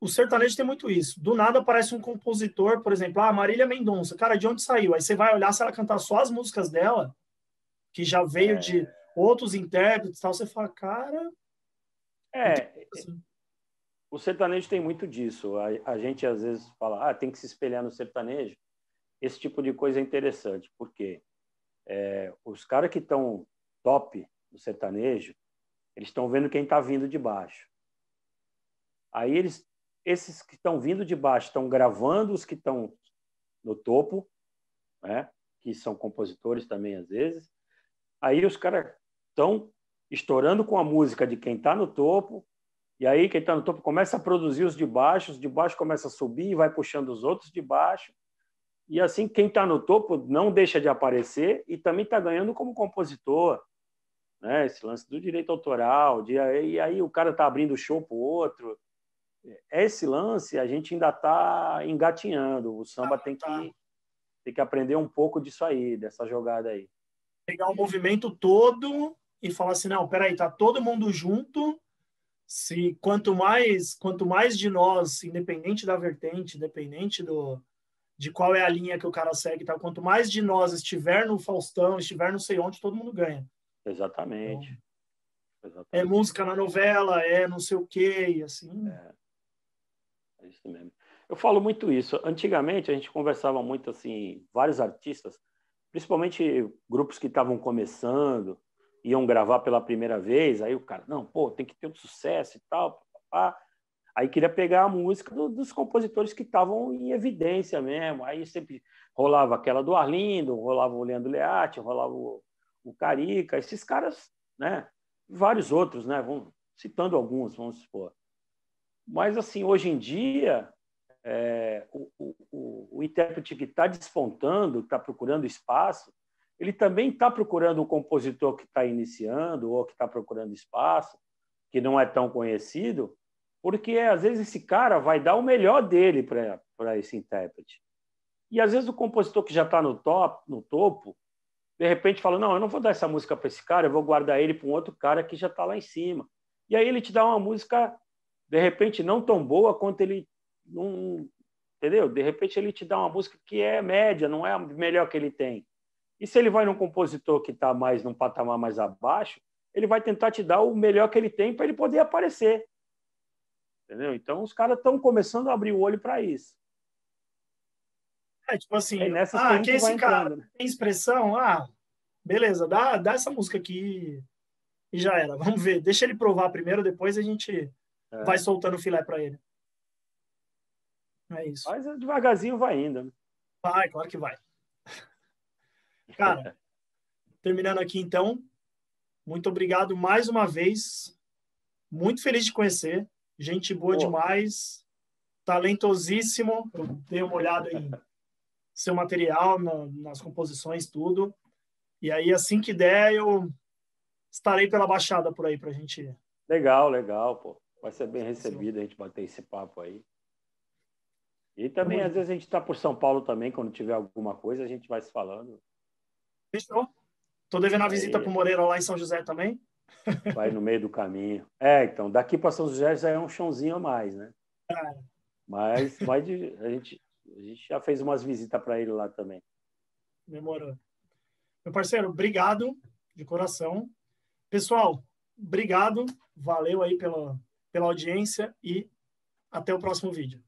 O sertanejo tem muito isso. Do nada aparece um compositor, por exemplo, Marília Mendonça. Cara, de onde saiu? Aí você vai olhar, se ela cantar só as músicas dela, que já veio de outros intérpretes e tal, você fala, cara... O sertanejo tem muito disso. A gente às vezes fala, tem que se espelhar no sertanejo. Esse tipo de coisa é interessante, porque os caras que estão top no sertanejo, eles estão vendo quem está vindo de baixo. Aí esses que estão vindo de baixo estão gravando os que estão no topo, né? Que são compositores também, às vezes. Aí os caras estão estourando com a música de quem está no topo, e aí quem está no topo começa a produzir os de baixo começa a subir e vai puxando os outros de baixo. E assim, quem está no topo não deixa de aparecer e também está ganhando como compositor. Né? Esse lance do direito autoral, e aí o cara está abrindo o show para o outro. Esse lance a gente ainda está engatinhando. O samba tem que aprender um pouco disso aí, dessa jogada aí. Pegar o movimento todo e falar assim, não, peraí, tá todo mundo junto, se quanto mais de nós, independente da vertente, independente de qual é a linha que o cara segue, tá? Quanto mais de nós estiver no Faustão, estiver não sei onde, todo mundo ganha. Exatamente. Então, exatamente. É música na novela, é não sei o quê, e assim... É isso mesmo. Eu falo muito isso. Antigamente, a gente conversava muito, assim, vários artistas, principalmente grupos que estavam começando, iam gravar pela primeira vez, aí o cara, não, pô, tem que ter um sucesso e tal, papá. Aí queria pegar a música dos compositores que estavam em evidência mesmo. Aí sempre rolava aquela do Arlindo, rolava o Leandro Learte, rolava o Carica, esses caras, né? Vários outros, né? Vamos, citando alguns, vamos supor. Mas, assim, hoje em dia, o intérprete que está despontando, está procurando espaço, ele também está procurando o compositor que está iniciando ou que está procurando espaço, que não é tão conhecido, porque, às vezes, esse cara vai dar o melhor dele para esse intérprete. E, às vezes, o compositor que já está no topo, de repente fala, não, eu não vou dar essa música para esse cara, eu vou guardar ele para um outro cara que já está lá em cima. E aí ele te dá uma música, de repente, não tão boa quanto ele... Não, entendeu? De repente ele te dá uma música que é média, não é a melhor que ele tem. E se ele vai num compositor que está mais num patamar mais abaixo, ele vai tentar te dar o melhor que ele tem para ele poder aparecer. Entendeu? Então, os caras estão começando a abrir o olho para isso. É, tipo assim, que esse cara tem expressão, beleza, dá essa música aqui e já era. Vamos ver, deixa ele provar primeiro, depois a gente vai soltando o filé para ele. É isso. Mas devagarzinho vai ainda. Né? Vai, claro que vai. Cara, terminando aqui então, muito obrigado mais uma vez. Muito feliz de conhecer. Gente boa demais, talentosíssimo. Eu dei uma olhada em seu material, nas composições, tudo. E aí, assim que der, eu estarei pela Baixada por aí pra gente ir. Legal, legal, pô. Vai ser bem recebido a gente bater esse papo aí. E também, às vezes, a gente tá por São Paulo também, quando tiver alguma coisa, a gente vai se falando. Fechou. Tô devendo a visita pro Moreira lá em São José também. Vai no meio do caminho. Então, daqui para São José já é um chãozinho a mais, né? Mas a gente já fez umas visitas para ele lá também. Demorou. Meu parceiro, obrigado de coração. Pessoal, obrigado. Valeu aí pela audiência e até o próximo vídeo.